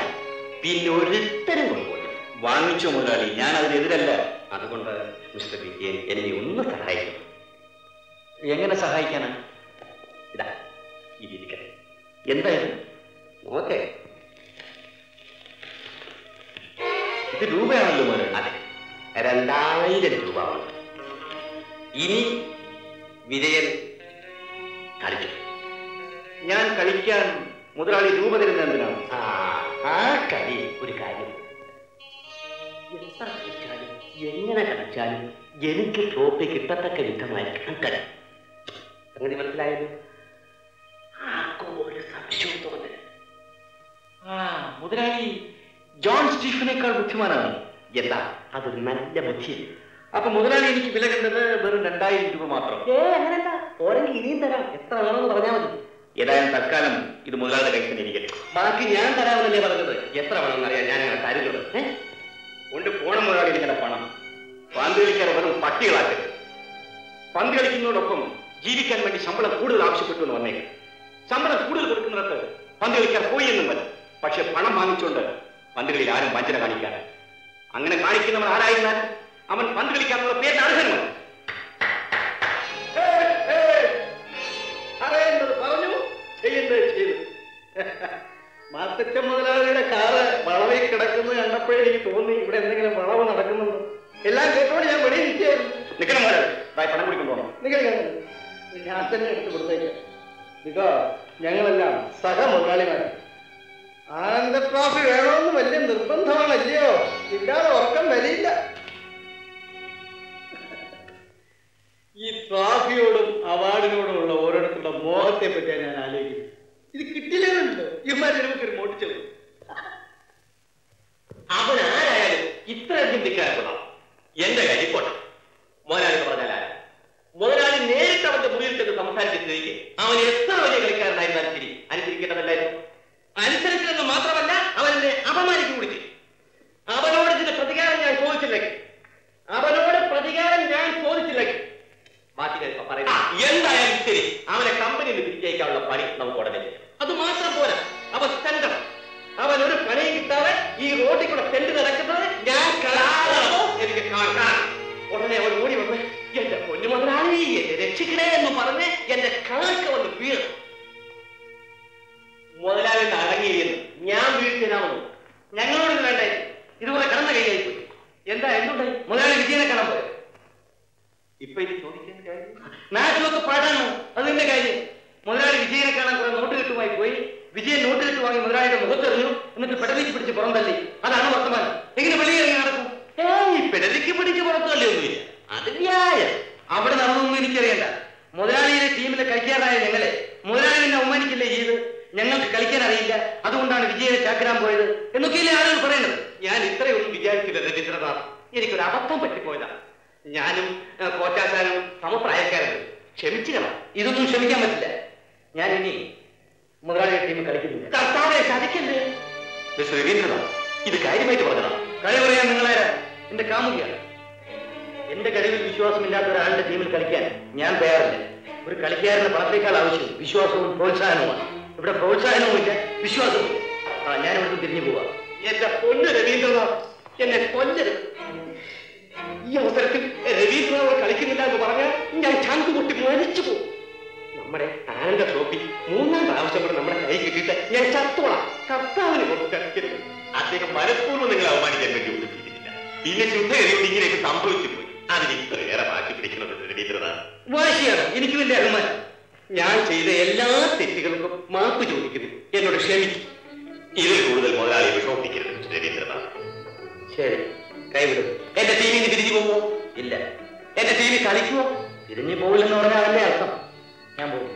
പിന്നെ ഒരിത്തരം കൊണ്ടുപോയി വാങ്ങിച്ചു. മുതലാളി, ഞാൻ അതിനെതിരല്ല. അതുകൊണ്ട് മിസ്റ്റർ വിജയൻ എന്നെ ഒന്ന് സഹായിക്കണം. എങ്ങനെ സഹായിക്കാനാണ്? ഇതാ ഇതിരിക്കട്ടെ, എന്തായാലും ഓക്കെ. ഇത് രൂപയാണല്ലോ മോനെ? അതെ, 2000 രൂപ. ഇനി വിജയൻ കളിക്കും. ഞാൻ കളിക്കാൻ മുതലാളി രൂപ തരുന്ന എന്തിനാണ്? ആ കളി ഒരു കാര്യം, എത്ര കളിച്ചാലും എങ്ങനെ കളിച്ചാലും എനിക്ക് ട്രോഫി കിട്ടത്തക്ക വിധമായിരിക്കും കളി. അങ്ങനെ മനസ്സിലായത്? ഒരു സംശയം തോന്നൽ. മുതലാളി ജോൺ സ്റ്റീഫനേക്കാൾ ബുദ്ധിമാനാണ്. എന്താ അതൊരു നല്ല ബുദ്ധിയാണ്. അപ്പൊ മുതലാളി എനിക്ക് വില കണ്ടത് വെറും 2000 രൂപ മാത്രം. അങ്ങനെന്താ, ഓരോ ഇനിയും തരാം. എത്ര വേണമെന്ന് പറഞ്ഞാൽ മതി. ഏതായാലും തൽക്കാലം ഇത് മുതലാളിയുടെ കൈ തന്നെ ഇരിക്കട്ടെ. ബാക്കി ഞാൻ തരാമെന്നല്ലേ പറഞ്ഞത്? എത്ര വേണമെന്ന് അറിയാൻ ഞാൻ അങ്ങനെ തരുന്നുള്ളൂ. കൊണ്ട് പോണം മുതലാളി ഇങ്ങനെ പണം. പന്ത് കളിക്കാൻ വെറും പട്ടികളാക്കരുത്. പന്ത് കളിക്കുന്നതോടൊപ്പം ജീവിക്കാൻ വേണ്ടി ശമ്പളം കൂടുതൽ ആവശ്യപ്പെട്ടു എന്ന് വന്നേക്കാം. ശമ്പളം കൂടുതൽ കൊടുക്കുന്നിടത്ത് പന്ത് കളിക്കാൻ പോയി എന്നും വരും. പക്ഷെ പണം വാങ്ങിച്ചുകൊണ്ട് പന്തുകളിൽ ആരും വഞ്ചന കാണിക്കാറ്. അങ്ങനെ കാണിക്കുന്നവൻ ആരായിരുന്നാൽ അവൻ പന്ത് കളിക്കാനുള്ള പേരിന് അർഹനുമാണ്. അറിയുന്നത് പറഞ്ഞു, ചെയ്യുന്നത് ചെയ്തു. മാത്തച്ഛൻ മുതലാളിയുടെ കാറ് വളവിൽ കിടക്കുന്നത് കണ്ടപ്പോഴേ എനിക്ക് തോന്നി ഇവിടെ എന്തെങ്കിലും വളവ് നടക്കുന്നുണ്ട്. എല്ലാം കേട്ടോടെ ഞാൻ വെളിയിൽ നിൽക്കുകയായിരുന്നു. നിൽക്കണം മുതലാളി, പണം കുടിക്കാൻ പോകണം. ഞാൻ തന്നെ എടുത്ത് കൊടുത്തേക്കാം. ഇതോ ഞങ്ങളെല്ലാം സഹ മുതലാളിമാരാണ്. ആനന്ദ ട്രോഫി വേണമെന്ന് വലിയ നിർബന്ധമാണല്ലയോ? ഇല്ലാതെ ഉറക്കം വരില്ല. ഈ ട്രോഫിയോടും അവാർഡിനോടുമുള്ള ഓരോരുത്തരുടെ മോഹത്തെ പറ്റിയാണ് ഞാൻ ആലോചിക്കുന്നത്. ഇത് കിട്ടിയില്ലെന്നുണ്ട് ഇവന്മാരെ നമുക്കൊരു മോട്ടിച്ചത്. അവനാരായാലും ഇത്രയും ചിന്തിക്കാറുള്ള എന്റെ കാര്യം പോട്ടെ. മുതലാളി പറഞ്ഞാൽ ആരാ? മുതലാളി നേരിട്ട് അവന്റെ മുറിയിൽ ചെന്ന് സംസാരിച്ചിരിക്കെ അവൻ എത്ര വലിയ കളിക്കാരനായിരുന്നാലും ശരി അനുസരിക്കേണ്ടതല്ലായിരുന്നു. അനുസരിച്ചതെന്ന് മാത്രമല്ല, അവനെ അപമാനിക്കും കൂടി. അവനോട് ഇതിന്റെ പ്രതികാരം ഞാൻ ചോദിച്ചില്ലെങ്കിൽ, എന്തായാലും ശരി അവനെ കമ്പനിയിൽ വിജയിക്കാനുള്ള പണി നമുക്ക് ഉടനെ ചെയ്യാം. അത് മാത്രം പോരാ, അവൻ സെന്റർ. അവൻ ഒരു പണി കിട്ടാതെ ഈ റോഡിൽ കൂടെ സെന്റ് നടക്കുന്നത് ഞാൻ എനിക്ക് കാണാം. ഉടനെ അവൻ ഓടി വന്ന് എന്റെ പൊന്നു മുതലാളി എന്നെ രക്ഷിക്കണേ എന്ന് പറഞ്ഞ് എന്റെ കാലൊക്കെ വന്ന് വീഴും. മുതലാളിയുടെ അടങ്ങിയിരുന്നു ഞാൻ വീഴ്ചനാവുന്നു. ഞങ്ങളോട് വേണ്ടേ, ഇതുപോലെ കടന്ന കൈയായി പോയി. എന്താ എന്തുണ്ടായി? മുതലാളി വിജയനെ കാണാൻ പോയത്. ഇപ്പൊ ഇത് ചോദിക്കേണ്ട കാര്യം നാട്ടിലൊക്കെ പാടാണ്. അതിന്റെ കാര്യം മുതലാളി വിജയനെ കാണാൻ കുറെ നോട്ടുകെട്ടുമായി പോയി. വിജയൻ നോട്ടുകെട്ട് വാങ്ങി മുതലാളിയുടെ മുഖത്തെറിഞ്ഞു. എന്നിട്ട് പെടലിക്ക് പിടിച്ച് പുറന്തള്ളി. അതാണ് വർത്തമാനം. എങ്ങനെ വെളിയിറങ്ങി നടക്കും? ഈ പെടലിക്ക് പിടിച്ച് പുറത്തള്ളി ഒന്നുമില്ല, അത് ന്യായം. അവിടെ നടന്നൊന്നും എനിക്കറിയണ്ട. മുതലാളിയുടെ ടീമിലെ കളിക്കാരായ ഞങ്ങളെ മുതലാളി എന്നെ അവമാനിക്കില്ലേ ചെയ്ത്? ഞങ്ങൾക്ക് കളിക്കാൻ അറിയില്ല, അതുകൊണ്ടാണ് വിജയനെ ചാക്കിരാൻ പോയത് എന്നൊക്കെയല്ലേ ആളുകൾ പറയുന്നത്. ഞാൻ ഇത്രയൊന്നും വിചാരിച്ചില്ല രവീന്ദ്രനാഥ്, എനിക്കൊരു അബദ്ധം പറ്റിപ്പോയതാണ്. ഞാനും കോച്ചാശാനും സമപ്രായക്കാരനും ക്ഷമിച്ചില്ല, ഇതൊന്നും ക്ഷമിക്കാൻ പറ്റില്ല. ഞാൻ ഇനി മുതലാളിയുടെ ടീമിൽ കളിക്കുന്നില്ല. കർത്താവെ ചതിക്കല്ലേ മിസ്റ്റർ രവീന്ദ്രനാഥ്, ഇത് കാര്യമായിട്ട് പറഞ്ഞതാണ്. കഴിവ് പറയാൻ നിങ്ങളാരാ? എന്റെ കാമുകയാണ്. എന്റെ കഴിവിൽ വിശ്വാസമില്ലാത്ത ഒരാളുടെ ടീമിൽ കളിക്കാൻ ഞാൻ തയ്യാറില്ല. ഒരു കളിക്കാരന് പണത്തേക്കാൾ ആവശ്യം വിശ്വാസവും പ്രോത്സാഹനവുമാണ്. ഇവിടെ പ്രോത്സാഹനവുമില്ല, വിശ്വാസവും. ആ ഞാൻ ഇവിടുന്ന് തിരിഞ്ഞു പോവാം. എന്റെ പൊന്ന് രവീന്ദ്രനാഥ്, എന്നെ കൊല്ലരുത്. ഈ അവസരത്തിൽ രവീന്ദ്രനാഥ് കളിക്കുന്നില്ല എന്ന് പറഞ്ഞാൽ ഞാൻ ചങ്ക് പൊട്ടി മരിച്ചു പോകും. നമ്മുടെ ആനന്ദ ട്രോഫി മൂന്നാം പ്രാവശ്യം കൂടെ നമ്മുടെ കൈ കിട്ടിയിട്ട് ഞാൻ ചത്തോളാം. കർത്താവിന് കളിക്കരുത്. അദ്ദേഹം മനഃപൂർവ്വം നിങ്ങൾ അവമാനിക്കാൻ വേണ്ടി ഒളിപ്പിക്കുന്നില്ല. പിന്നെ ശുദ്ധഗതിയോട് ഇങ്ങനെയൊക്കെ സംഭവിച്ചു പോയി. അതിനിത്രയേറെ മാറ്റി പിടിക്കണം രവീന്ദ്രനാഥ്. വാശിയാണ് എനിക്ക് വലിയ അഭിമാനം. ഞാൻ ചെയ്ത എല്ലാ തെറ്റുകൾക്കും മാപ്പ് ചോദിക്കുന്നു. എന്നോട് ക്ഷമിക്കും. ഇതിൽ കൂടുതൽ മുതലാളി വിഷമിപ്പിക്കരുത് രവീന്ദ്രനാഥ്. ശരി, കൈവിടും. എന്റെ ടീമിൽ നിന്ന് തിരിഞ്ഞു പോകുമോ? ഇല്ല. എന്റെ ടീമിൽ കളിക്കുമോ? തിരിഞ്ഞു പോകില്ലെന്ന് പറഞ്ഞാൽ അതിന്റെ അർത്ഥം ഞാൻ പോകും.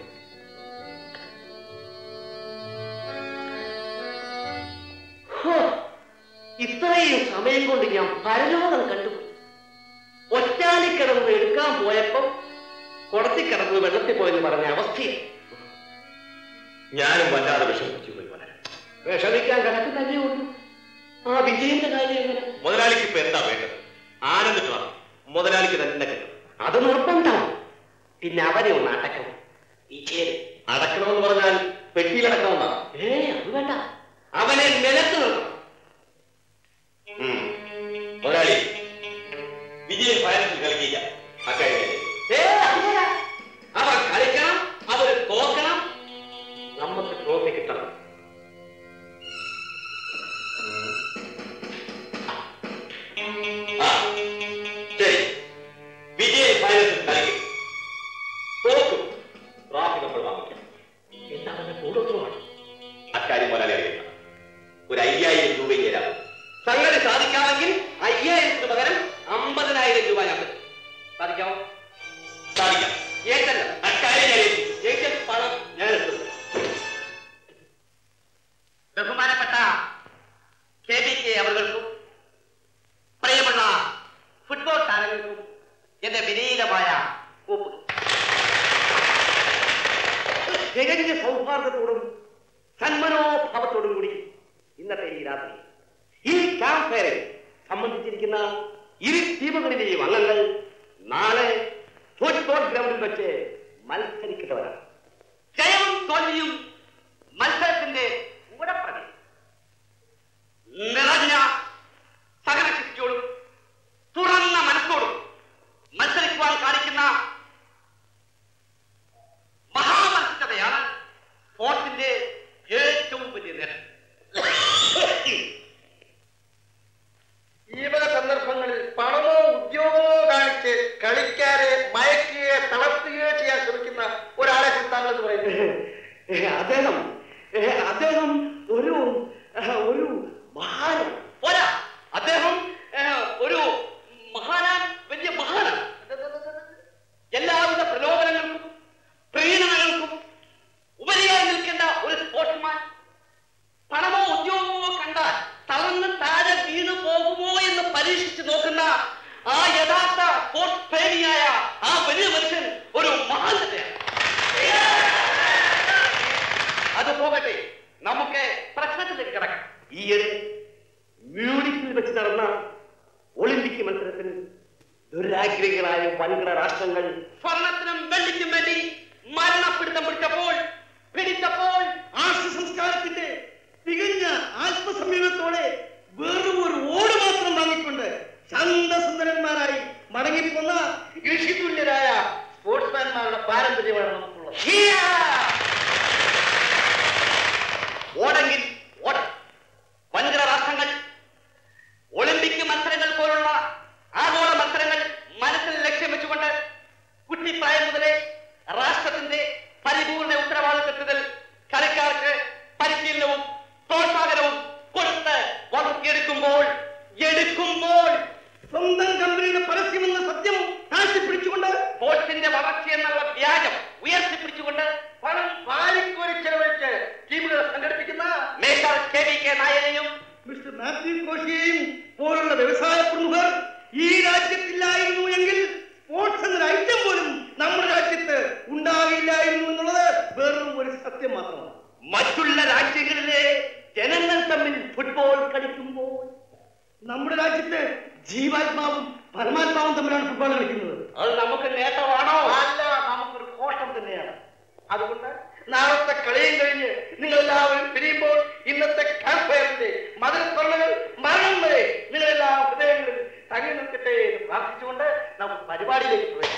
ഇത്രയും സമയം കൊണ്ട് ഞാൻ പരലോകം കണ്ടുപോയി. ഒറ്റാലിക്കിടന്ന് എടുക്കാൻ പോയപ്പോ കുടത്തിക്കിടന്ന് വെള്ളത്തിൽ പോയെന്ന് പറഞ്ഞ അവസ്ഥയെ ഞാനും വല്ലാതെ വിഷമിച്ചു പോയി. വിഷമിക്കാൻ കിടക്ക് തന്നെ ഉള്ളൂ. ആ വിജയന്റെ കാര്യം മുതലാളിക്ക് ഇപ്പൊ എന്താ വേണ്ടത്? ആനന്ദിട്ടാണ് മുതലാളിക്ക് തന്നെ കിട്ടും. അത് നിർബന്ധമാണ്. പിന്നെ അവരെ ഒന്ന് അടക്കണം. വിജയൻ അടക്കണമെന്ന് പറഞ്ഞാൽ പെട്ടിയിലടക്കണമെന്നാണ്. അത് വേണ്ട, അവനെ നിലത്ത് നിർത്തണം. മുതലാളി വിജയൻ ഫൈനലിൽ കളിക്കില്ല. അവർ കളിക്കണം, അവർ തോക്കണം, നമുക്ക് ട്രോഫി കിട്ടണം. ശരി, വിജയൻ ഫൈനലിൽ കളിക്കും, തോക്കും, ട്രോഫി നമ്മൾ വാങ്ങിക്കണം. എന്താ അവന്റെ കൂടുതലുമാണ്? അക്കാര്യം മുതലാളി അറിയില്ല. ഒരു 5000 രൂപ തരാം. സംഗതി സാധിക്കാമെങ്കിൽ 5000 പകരം 50,000 രൂപ ഞാൻ തരും. സാധിക്കാമോ? സാധിക്കാം. ഏറ്റല്ല അക്കാര്യം ഏറ്റവും പണം ഞാൻ എടുത്തു. ബഹുമാനപ്പെട്ട KBK അവർക്കും പ്രിയമുള്ള ഫുട്ബോൾ താരങ്ങൾക്കും എന്റെ വിനീതമായ ഒപ്പ്. തികഞ്ഞ സൗഹാർദ്ദത്തോടും സന്മനോഭാവത്തോടും കൂടി ഇന്നത്തെ ഈ രാത്രി ഈ ക്യാമ്പ് ഫയറിൽ സംബന്ധിച്ചിരിക്കുന്ന ഇരു ടീമുകളിലെയും അംഗങ്ങൾ നാളെ ഫുട്ബോൾ ഗ്രൗണ്ടിൽ വെച്ച് മത്സരിക്കുന്നവരാണ്. ജയവും തോൽവിയും മത്സരത്തിന്റെ കൂടപ്രതി. നിറഞ്ഞ സഹനശക്തിയോടും തുറന്ന മനസ്സോടും മത്സരിക്കുവാൻ കാണിക്കുന്ന മഹാമത്സരതയാണ് സ്പോർട്സിന്റെ ഏറ്റവും വലിയ നേട്ടം. ജീവിത സന്ദർഭങ്ങളിൽ പണമോ ഉദ്യോഗമോ കാണിച്ച് കളിക്കാരെ മയക്കുകയോ തളർത്തുകയോ ചെയ്യാൻ ശ്രമിക്കുന്ന ഒരാളെ കുറിച്ചാണെന്ന് പറയുന്നത്. അദ്ദേഹം ഒരു മഹാനാണ്. പോരാ, അദ്ദേഹം ഒരു മഹാനാണ്, വലിയ മഹാനാണ്. എല്ലാവിധ പ്രലോഭനങ്ങൾക്കും പ്രീണനങ്ങൾക്കും ഉപരിയായി നിൽക്കേണ്ട ഒരു സ്പോർട്സ്മാൻ. പണമോ ഉദ്യോഗമോ കണ്ടാൽ തളർന്ന് താഴെ വീണു പോകുമോ എന്ന് പരീക്ഷിച്ചു നോക്കുന്ന ആ യഥാർത്ഥ സ്പോർട്സ് പ്രേമിയായ ആ വലിയ മനുഷ്യൻ ഒരു മഹാൻ തന്നെയാണ്. അത് പോകട്ടെ, നമുക്ക് പ്രശ്നത്തിലേക്ക് കിടക്കാം. ഈയിടെ മ്യൂണിക്കിൽ വെച്ച് നടന്ന ഒളിമ്പിക് മത്സരത്തിൽ ദുരാഗ്രഹികളായ വൻകിട രാഷ്ട്രങ്ങൾ സ്വർണത്തിനും വെള്ളിക്കും വേണ്ടി മരണപ്പിടുത്തം പിടിച്ചപ്പോൾ ആർഷ സംസ്കാരത്തിന്റെ തികഞ്ഞ ആത്മസംയമനത്തോടെ വെറും ഒരു ഓട് മാത്രം വാങ്ങിക്കൊണ്ട് ശാന്തസുന്ദരന്മാരായി മടങ്ങിപ്പോന്ന ഋഷിതുല്യരായ സ്പോർട്സ്മാൻമാരുടെ പാരമ്പര്യമാണ് നമുക്കുള്ളത്. ഓടെങ്കിൽ ഓടം. വൻകിട രാഷ്ട്രങ്ങൾ ഒളിമ്പിക് മത്സരങ്ങൾ പോലുള്ള ആഗോള മത്സരങ്ങൾ മനസ്സിൽ ലക്ഷ്യം വെച്ചുകൊണ്ട് കുട്ടിപ്രായം മുതലേ രാഷ്ട്രത്തിന്റെ പരിപൂർണ ഉത്തരവാദിത്വത്തിൽ കളിക്കാർക്ക് മിസ്റ്റർ മാത്യു കോശിയെയും പോലുള്ള വ്യവസായ പ്രമുഖർ ഈ രാജ്യത്തില്ലായിരുന്നു എങ്കിൽ സ്പോർട്സ് എന്നൊരു ഐറ്റം പോലും നമ്മുടെ രാജ്യത്ത് ഉണ്ടാവില്ലായിരുന്നു എന്നുള്ളത് വെറും ഒരു സത്യം മാത്രമാണ്. മറ്റുള്ള രാജ്യങ്ങളിലെ ജനങ്ങൾ തമ്മിൽ ഫുട്ബോൾ കളിക്കുമ്പോൾ നമ്മുടെ രാജ്യത്ത് ജീവാത്മാവും പരമാത്മാവും തമ്മിലാണ് ഫുട്ബോൾ കളിക്കുന്നത്. അത് നമുക്ക് നേട്ടമാണോ? അല്ല, നമുക്കൊരു കോട്ടം തന്നെയാണ്. അതുകൊണ്ട് നാളത്തെ കളിയും കഴിഞ്ഞ് നിങ്ങൾ എല്ലാവരും പിരിയുമ്പോൾ ഇന്നത്തെ ക്യാമ്പയറിന്റെ മതസ്മരണകൾ മരണം വരെ നിങ്ങളെല്ലാ ഹൃദയങ്ങളിൽ തങ്ങി നിൽക്കട്ടെ എന്ന് പ്രാർത്ഥിച്ചുകൊണ്ട് നമുക്ക് പരിപാടിയിലേക്ക് പോയി.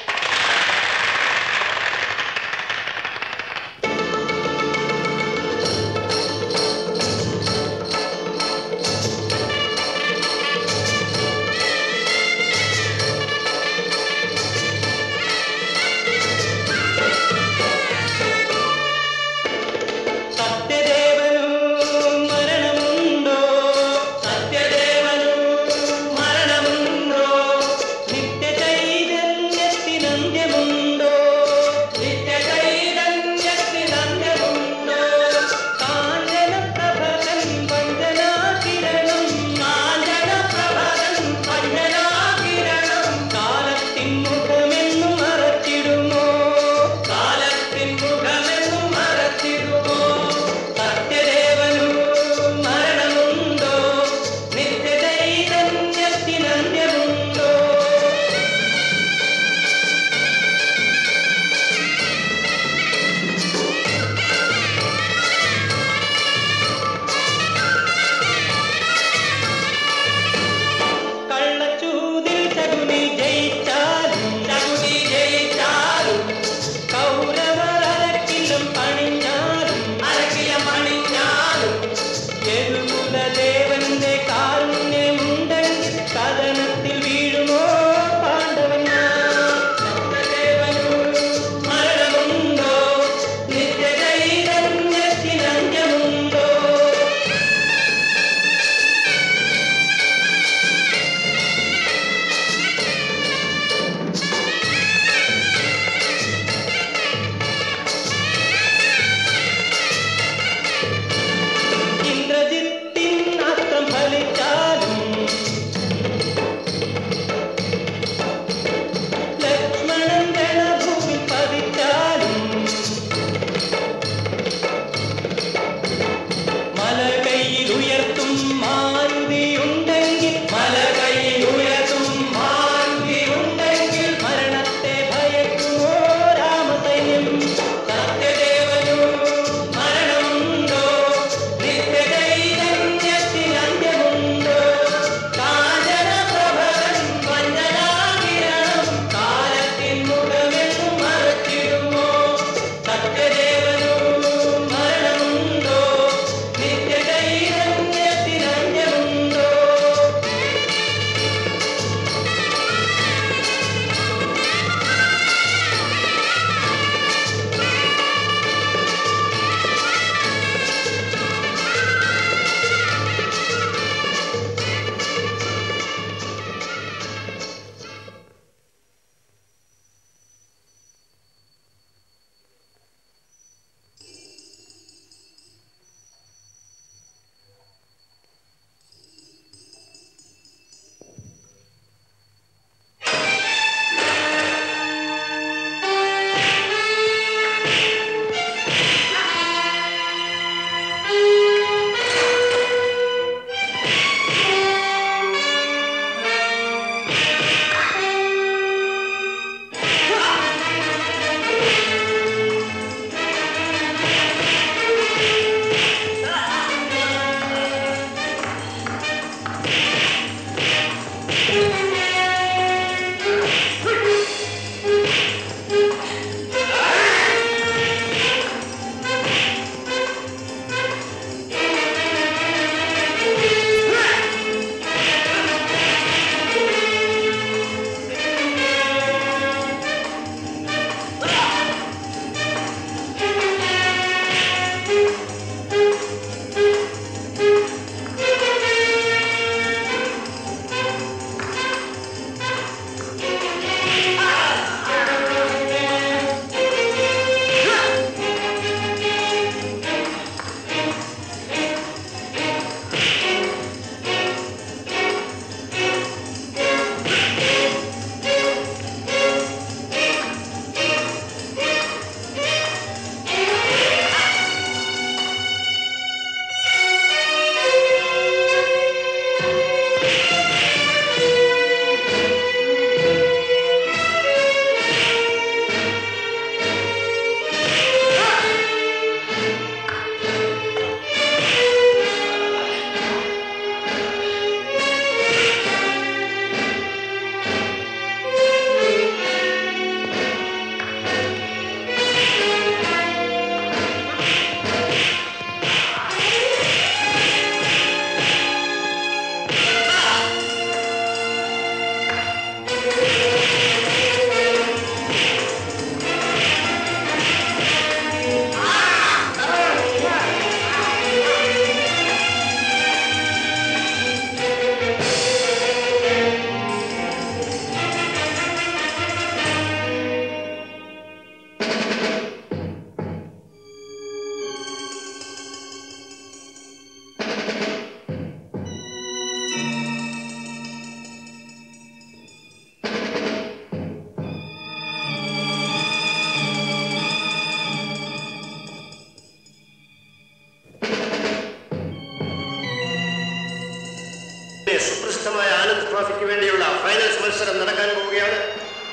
ഇന്ത്യയുടെ സുപ്രസിദ്ധമായ ആനന്ദ് ട്രോഫിക്ക് വേണ്ടിയുള്ള ഫൈനൽസ് മത്സരം നടക്കാൻ പോവുകയാണ്.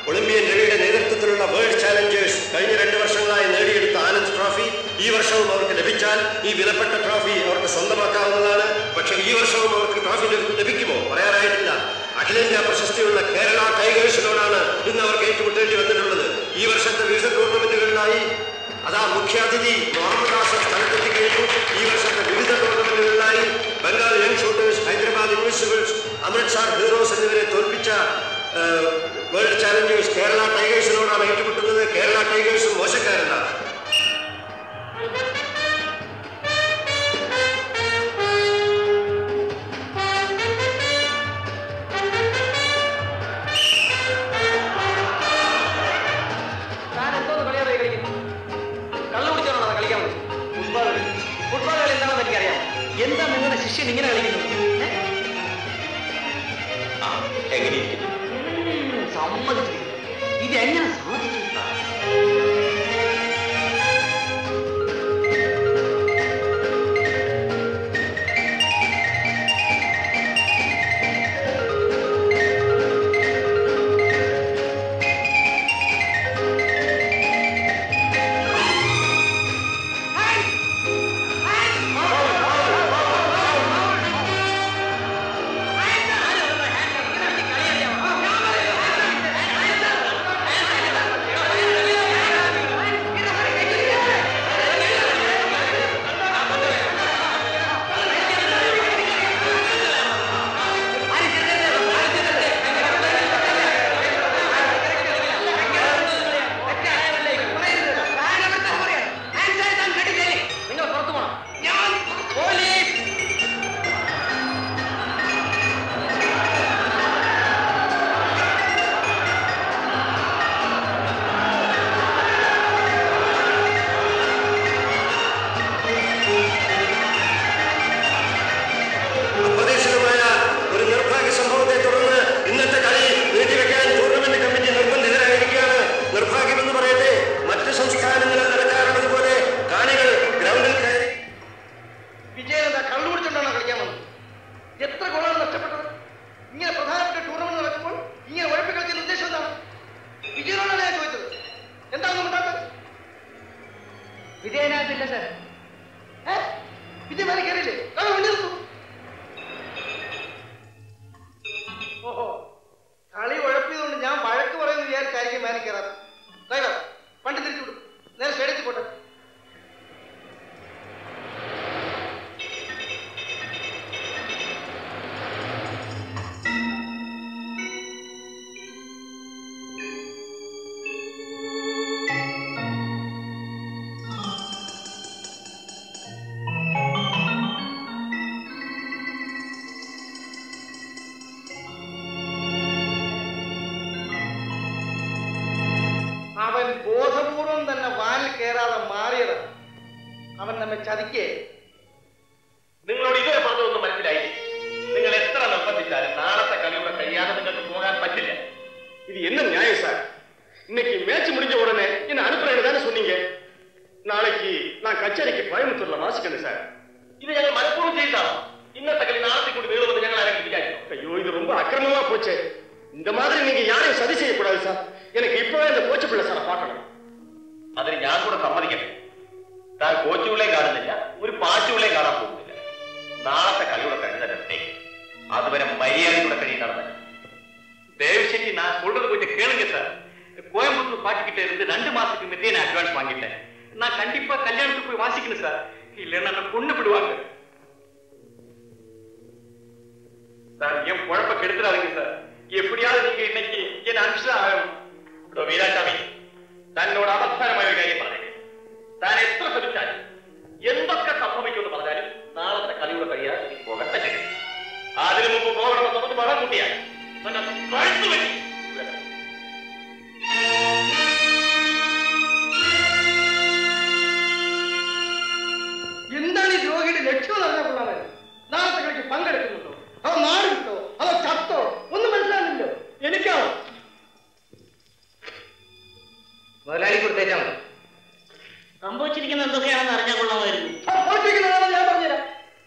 ഒളിമ്പ്യൻ രവിയുടെ നേതൃത്വത്തിലുള്ള വേൾഡ് ചാലഞ്ചേഴ്സ് കഴിഞ്ഞ 2 വർഷങ്ങളായി നേടിയെടുത്ത ആനന്ദ് ട്രോഫി ഈ വർഷവും അവർക്ക് ലഭിച്ചാൽ ഈ വിലപ്പെട്ട ട്രോഫി അവർക്ക് സ്വന്തമാക്കാവുന്നതാണ്. പക്ഷേ ഈ വർഷവും അവർക്ക് ട്രോഫി ലഭിക്കുമോ പറയാനായിട്ടില്ല. അഖിലേന്ത്യാ പ്രശസ്തിയുള്ള കേരള ടൈഗേഴ്സിനോടാണ് ഇന്ന് അവർക്ക് ഏറ്റുമുട്ടേണ്ടി വന്നിട്ടുള്ളത്. ഈ വർഷത്തെ വിവിധ ടൂർണമെന്റുകളിലായി അതാ മുഖ്യാതിഥി മുഹമ്മദ് സ്ഥലത്തെത്തി കഴിഞ്ഞു. ഈ വർഷത്തെ വിവിധ ടൂർണമെന്റുകളിലായി Bengal young shooters, Hyderabad ഇൻവിസിബിൾസ്, Amritsar heroes എന്നിവരെ തോൽപ്പിച്ച വേൾഡ് ചാലഞ്ചേഴ്സ് കേരള ടൈഗേഴ്സിനോടാണ് ഏറ്റുമുട്ടുന്നത്. കേരള ടൈഗേഴ്സും മോശക്കാരല്ല.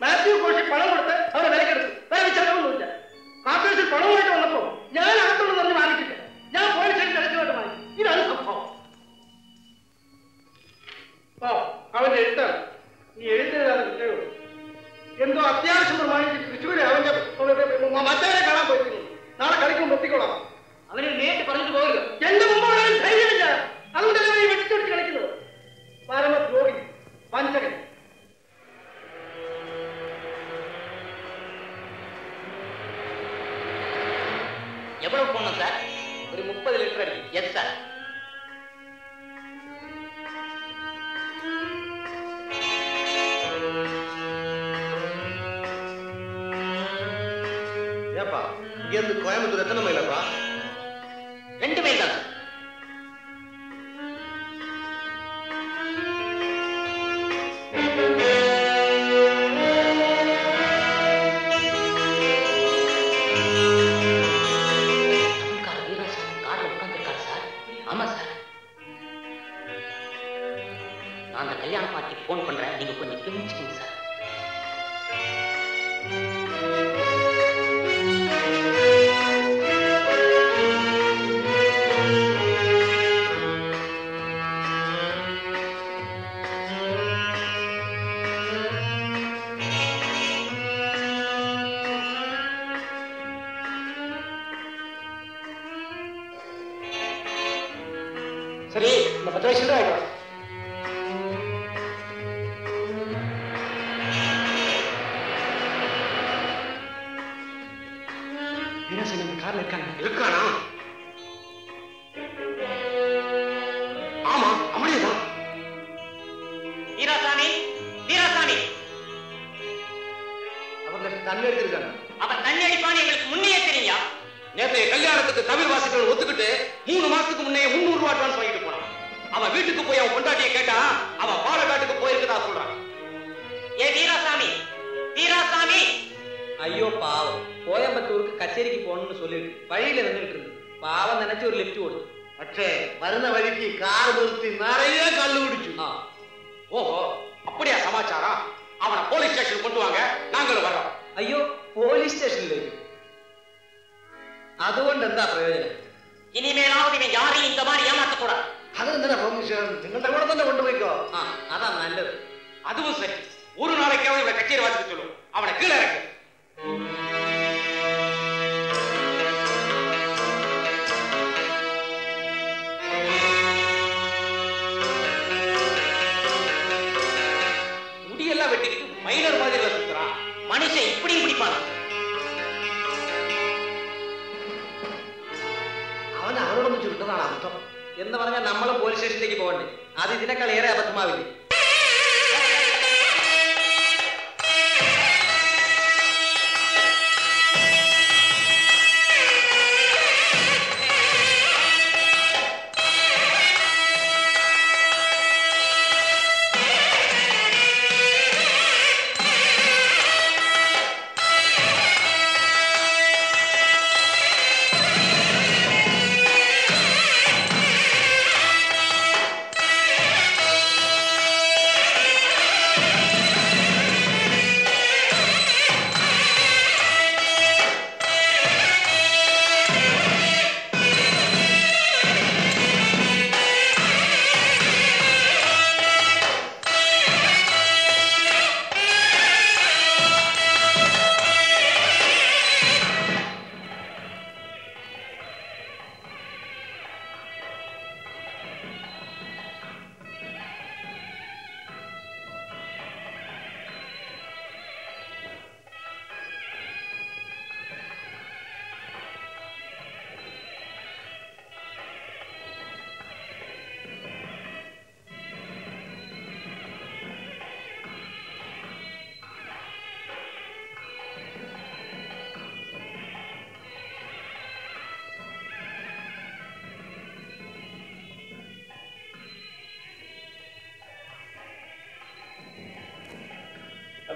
മാത്യു കോഷി പണം കൊടുത്ത് അവരെ വിലക്കെടുത്തു. വേറെ വിചാരമൊന്നുമില്ല. எவ்வளவு போடணும் சார்? ஒரு 30 லிட்டர் இருக்கு. Yes sir. ஏப்பா இங்க இருந்து கோயம்புத்தூர் எத்தனை மைலப்பா? 2 மைல் தான்.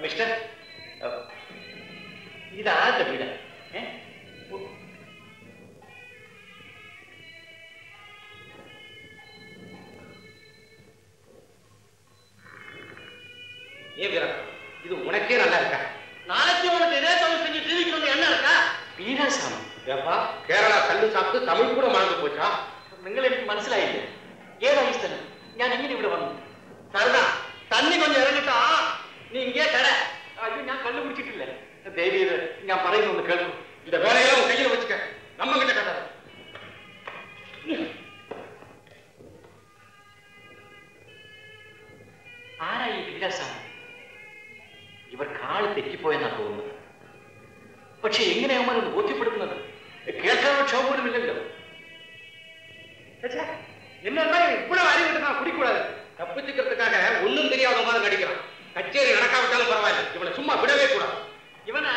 மிஸ்டர், இது ஆத்த வீடா? ஏ வீரா, இது உனக்கே நல்லா இருக்கா? நாளைக்கு உனக்கு இதே தமிழ் செஞ்சு டிவிக்கு வந்து என்ன இருக்கா? வீராசாமி ஏப்பா, கேரளா கல்லு சாப்பிட்டு தமிழ் கூட மறந்து போச்சா? நீங்கள் எனக்கு மனசிலாயில்லை. ஏதா ஈஸ்தன், நான் எங்கே இவ்வளோ வரணும்? சரிதா, தண்ணி கொஞ்சம் இறங்கிட்டா நீ இங்கே தர. ஐயோ, நான் கண்டுபிடிச்சிட்டு இல்லை. தேவி, இது நான் பறையில் ஒன்று கேள்வி. இந்த வேலையெல்லாம் உன் கையில் வச்சுக்க, நம்ம கிட்ட கட்டாத. ஆராய் விலாசாமி, இவர் காலு தெற்றி போയെന്നാ തോന്നുന്നത്. പക്ഷെ എങ്ങനെയാവുമ്പോൾ ഒന്ന് ബോധ്യപ്പെടുന്നത്? கேட்காம சோபனும் இல்லைங்க. என்னன்னா இவ்வளவு அறிவிட்டு நான் குடிக்கூடாது. தப்பிச்சுக்கிறதுக்காக ஒன்னும் தெரியாத மாதிரி நடிக்கிறான். கச்சேரி நடக்காவிட்டாலும் பரவாயில்ல, இவனை சும்மா விடவே கூடாது. இவனை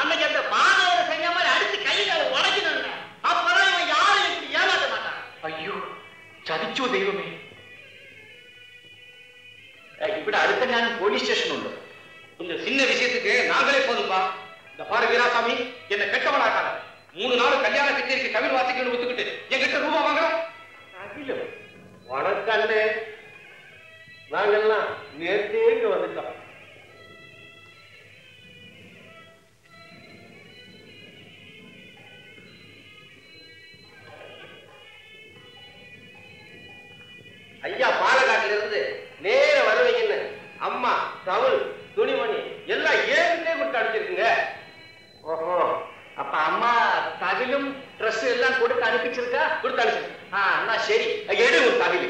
அன்னைக்கு அந்த பாதையில செஞ்ச மாதிரி அடிச்சு கையில உடைக்கணும்ல, அப்பதான் இவன் யாரும் ஏமாற்ற மாட்டான். ஐயோ சதிச்சோ தெய்வமே. இப்படி அடுத்த நேரம் போலீஸ் ஸ்டேஷன் உண்டு. கொஞ்சம் சின்ன விஷயத்துக்கு நாங்களே போதும்பா. இந்த பாரு வீராசாமி, என்னை கெட்டவனாக்கான 3 நாள் கல்யாண கச்சேரிக்கு தமிழ் வாசிக்கணும்னு ஒத்துக்கிட்டு என்கிட்ட ரூபா வாங்கலாம். வணக்கண்ணே, நாங்கள்லாம் நேர்த்தேங்க வந்துட்டோம். ஐயா பாலக்காட்டில இருந்து நேர வருவீங்கன்னு அம்மா தமிழ் துணிமணி எல்லாம் ஏழுமே கொடுத்து அனுப்பிச்சிருக்குங்க. ஓஹோ, அப்ப அம்மா தவிலும் ட்ரெஸ் எல்லாம் கொடுத்து அனுப்பிச்சிருக்கா? கொடுத்து அனுப்பிச்சிருக்கா. சரி எடு ஒரு தவிலு.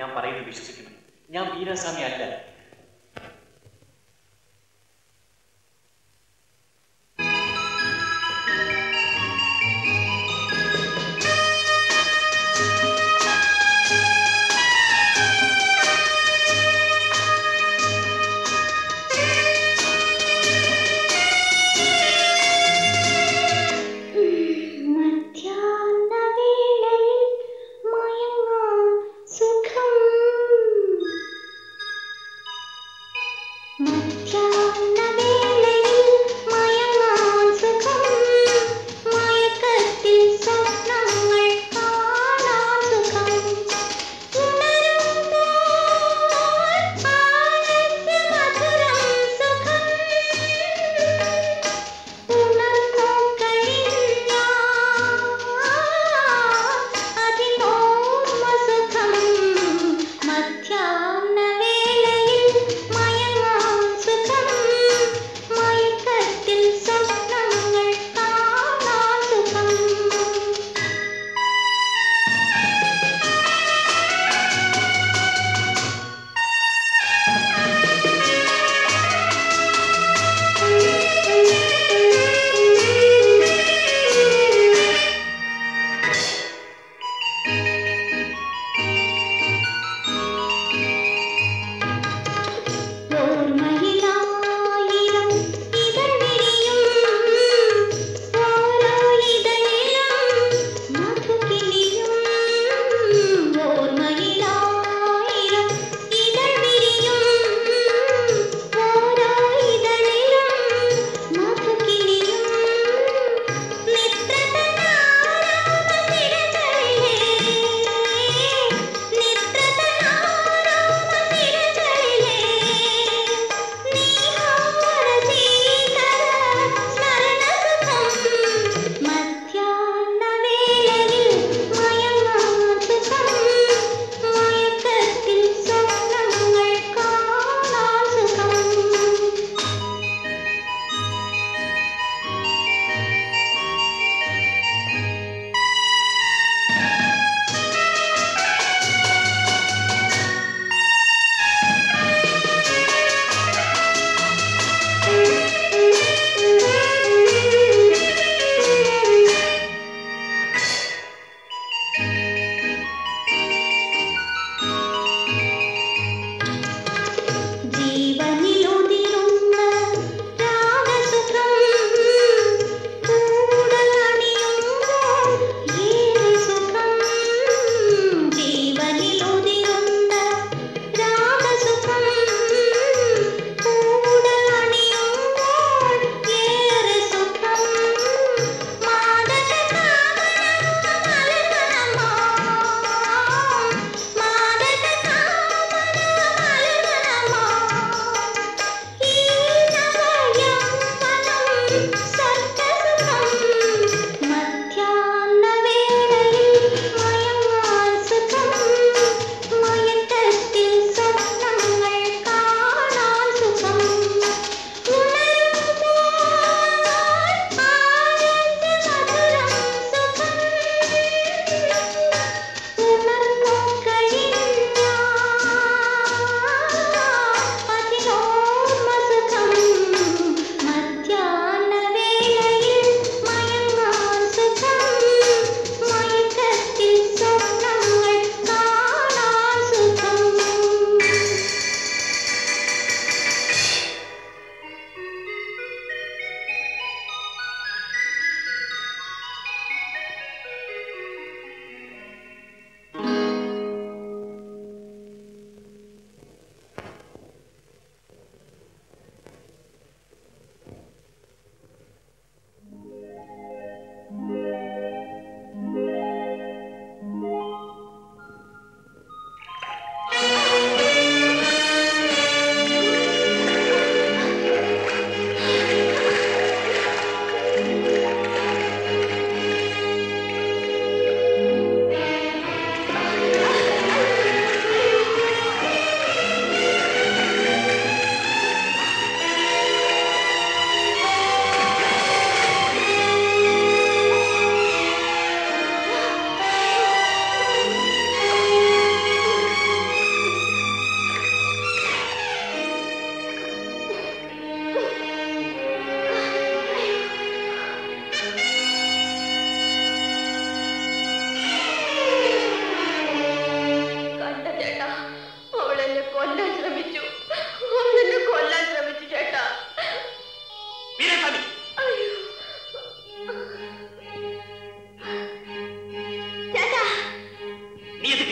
ഞാൻ പറയുന്നത് വിശ്വസിക്കുന്നു. ഞാൻ വീരാസ്വാമി അല്ല.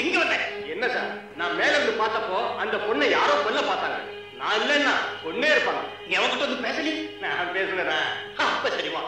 இங்க வந்த என்ன சார்? நான் மேல இருந்து பார்த்தப்போ அந்த பொண்ணை யாரோ கொல்ல பார்த்தாங்க. நான் இல்லைன்னா பொண்ணே இருப்பாங்க. எவன்கிட்ட வந்து பேசலி? நான் பேசுனேன். அப்ப சரிமா.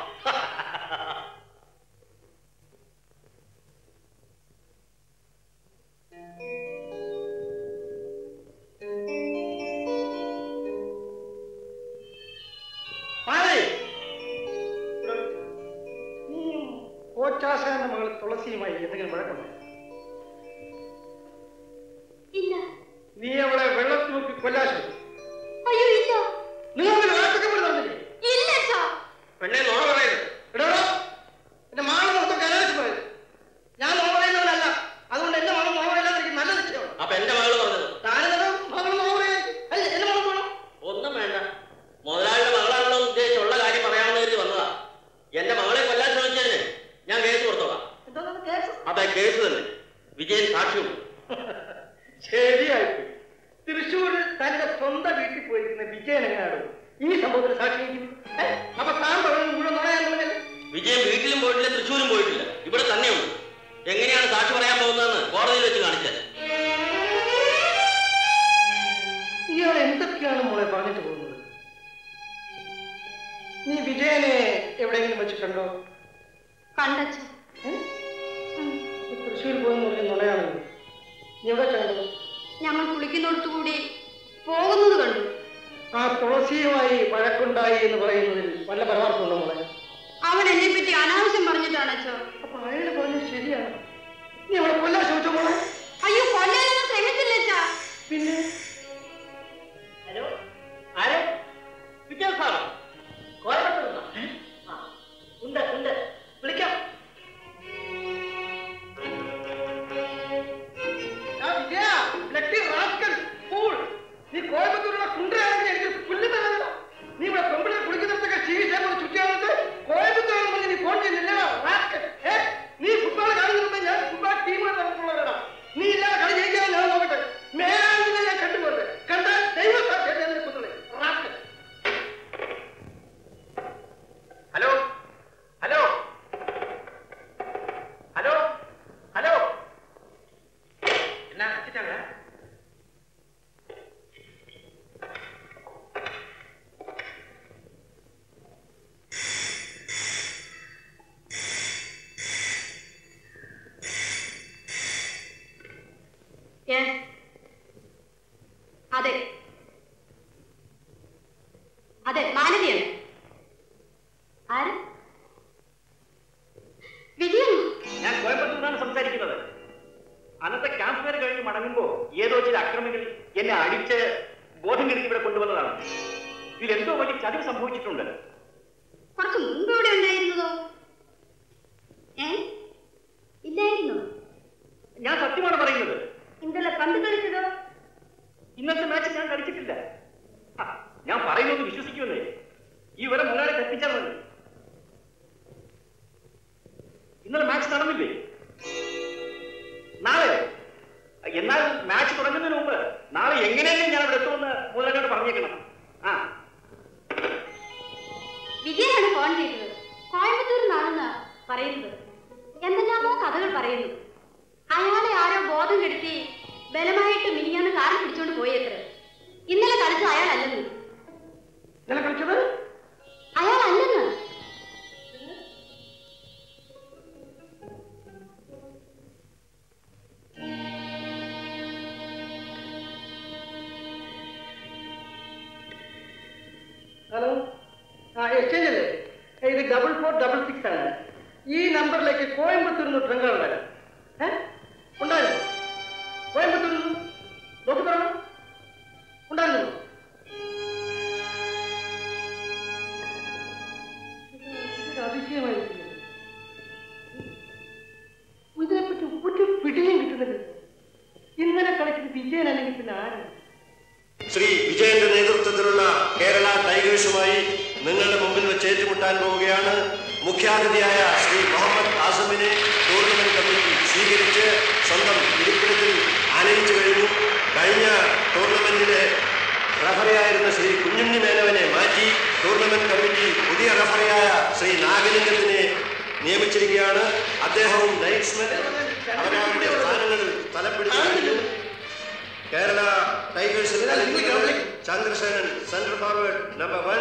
Chandrasenan, centre forward, number 1.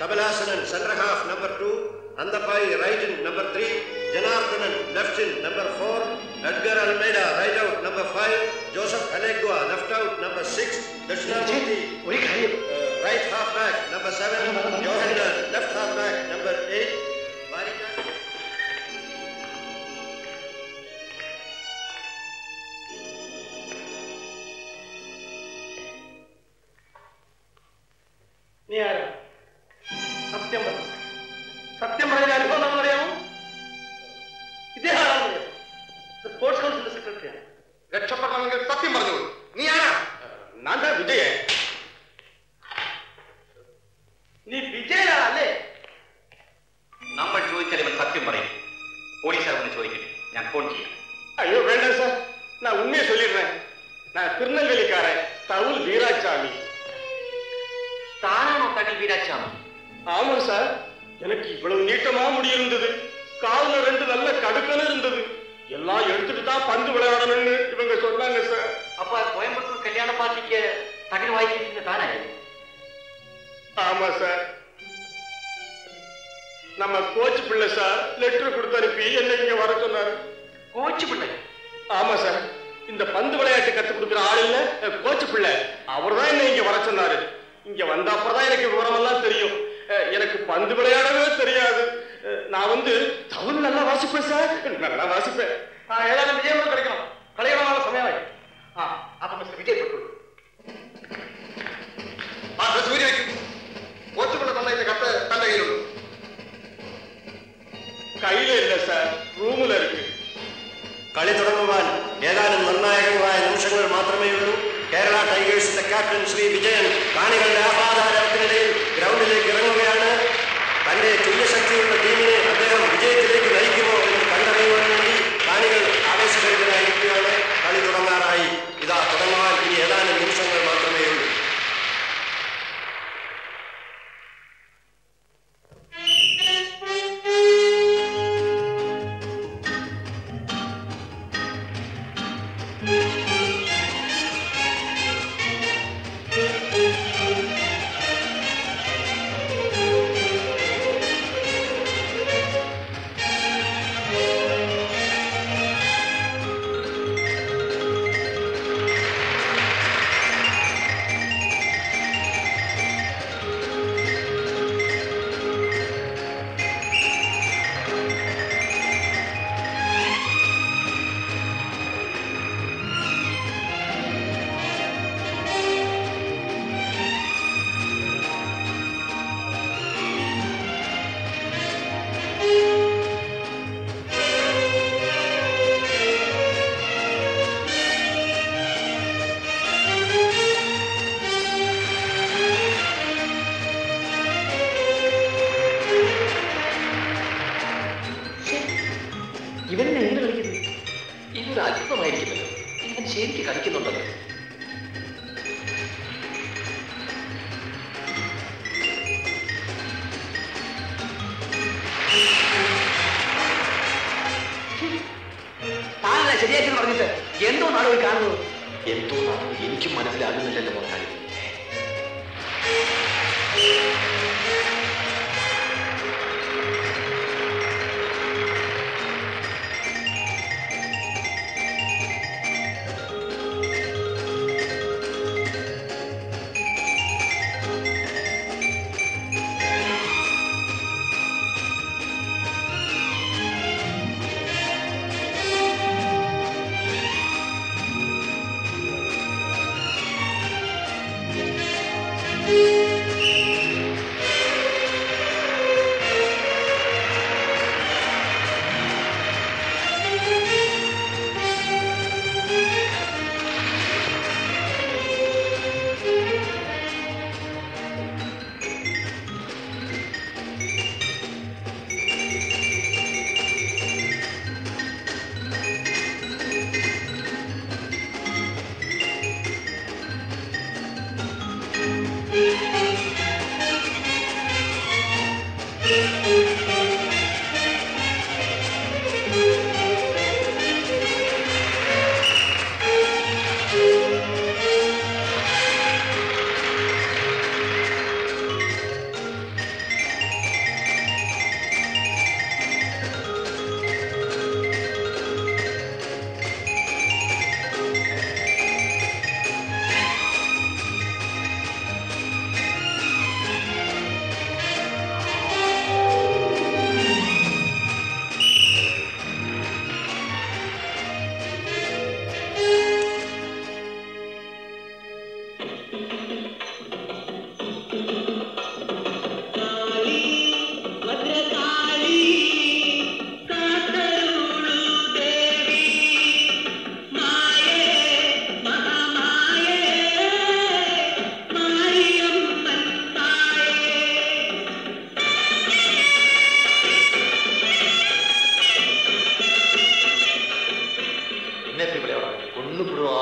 Kabalasanan, centre half, number 2. Andapai, right in, number 3. Janardhanan, left in, number 4. Edgar Almeida, right out, number 5. Joseph Alegua, left out, number 6. Dakshinamurthy, right half back, number 7. Johanna, left half back, number 8.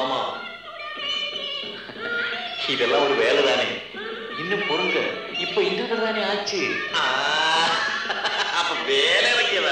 ஆமா, இதெல்லாம் ஒரு வேலை தானே. இன்னும் பொருங்க, இப்ப இன்டர்வல் தானே ஆச்சு. அப்ப வேலை வைக்கல.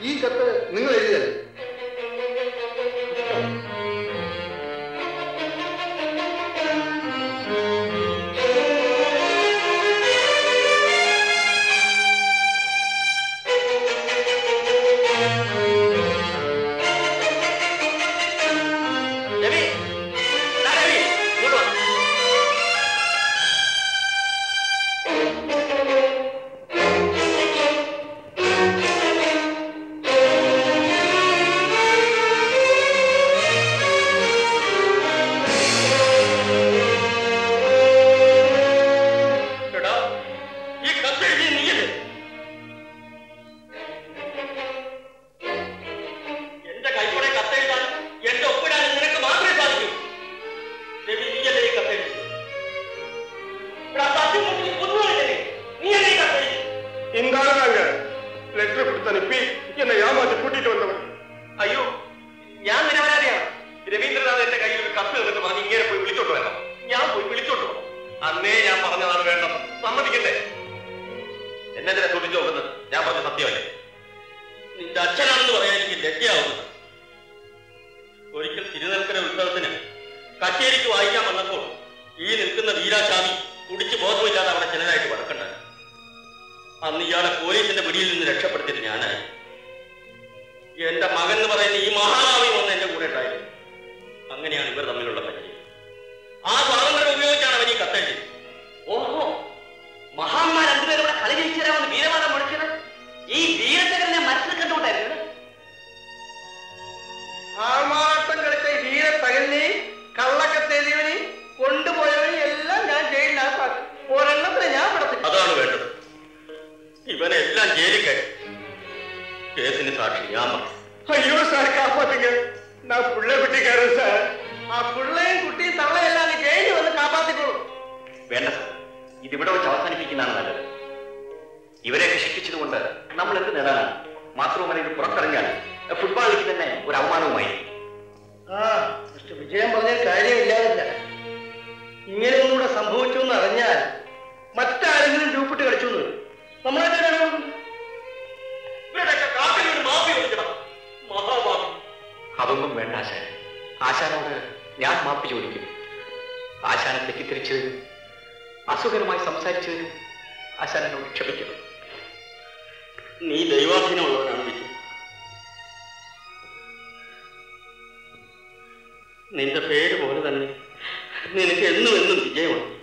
ഈ കത്ത് നിങ്ങൾ എഴുതിയത്. നിന്റെ പേര് പോലെ തന്നെ നിനക്ക് എന്നും എന്നും വിജയമാണ്.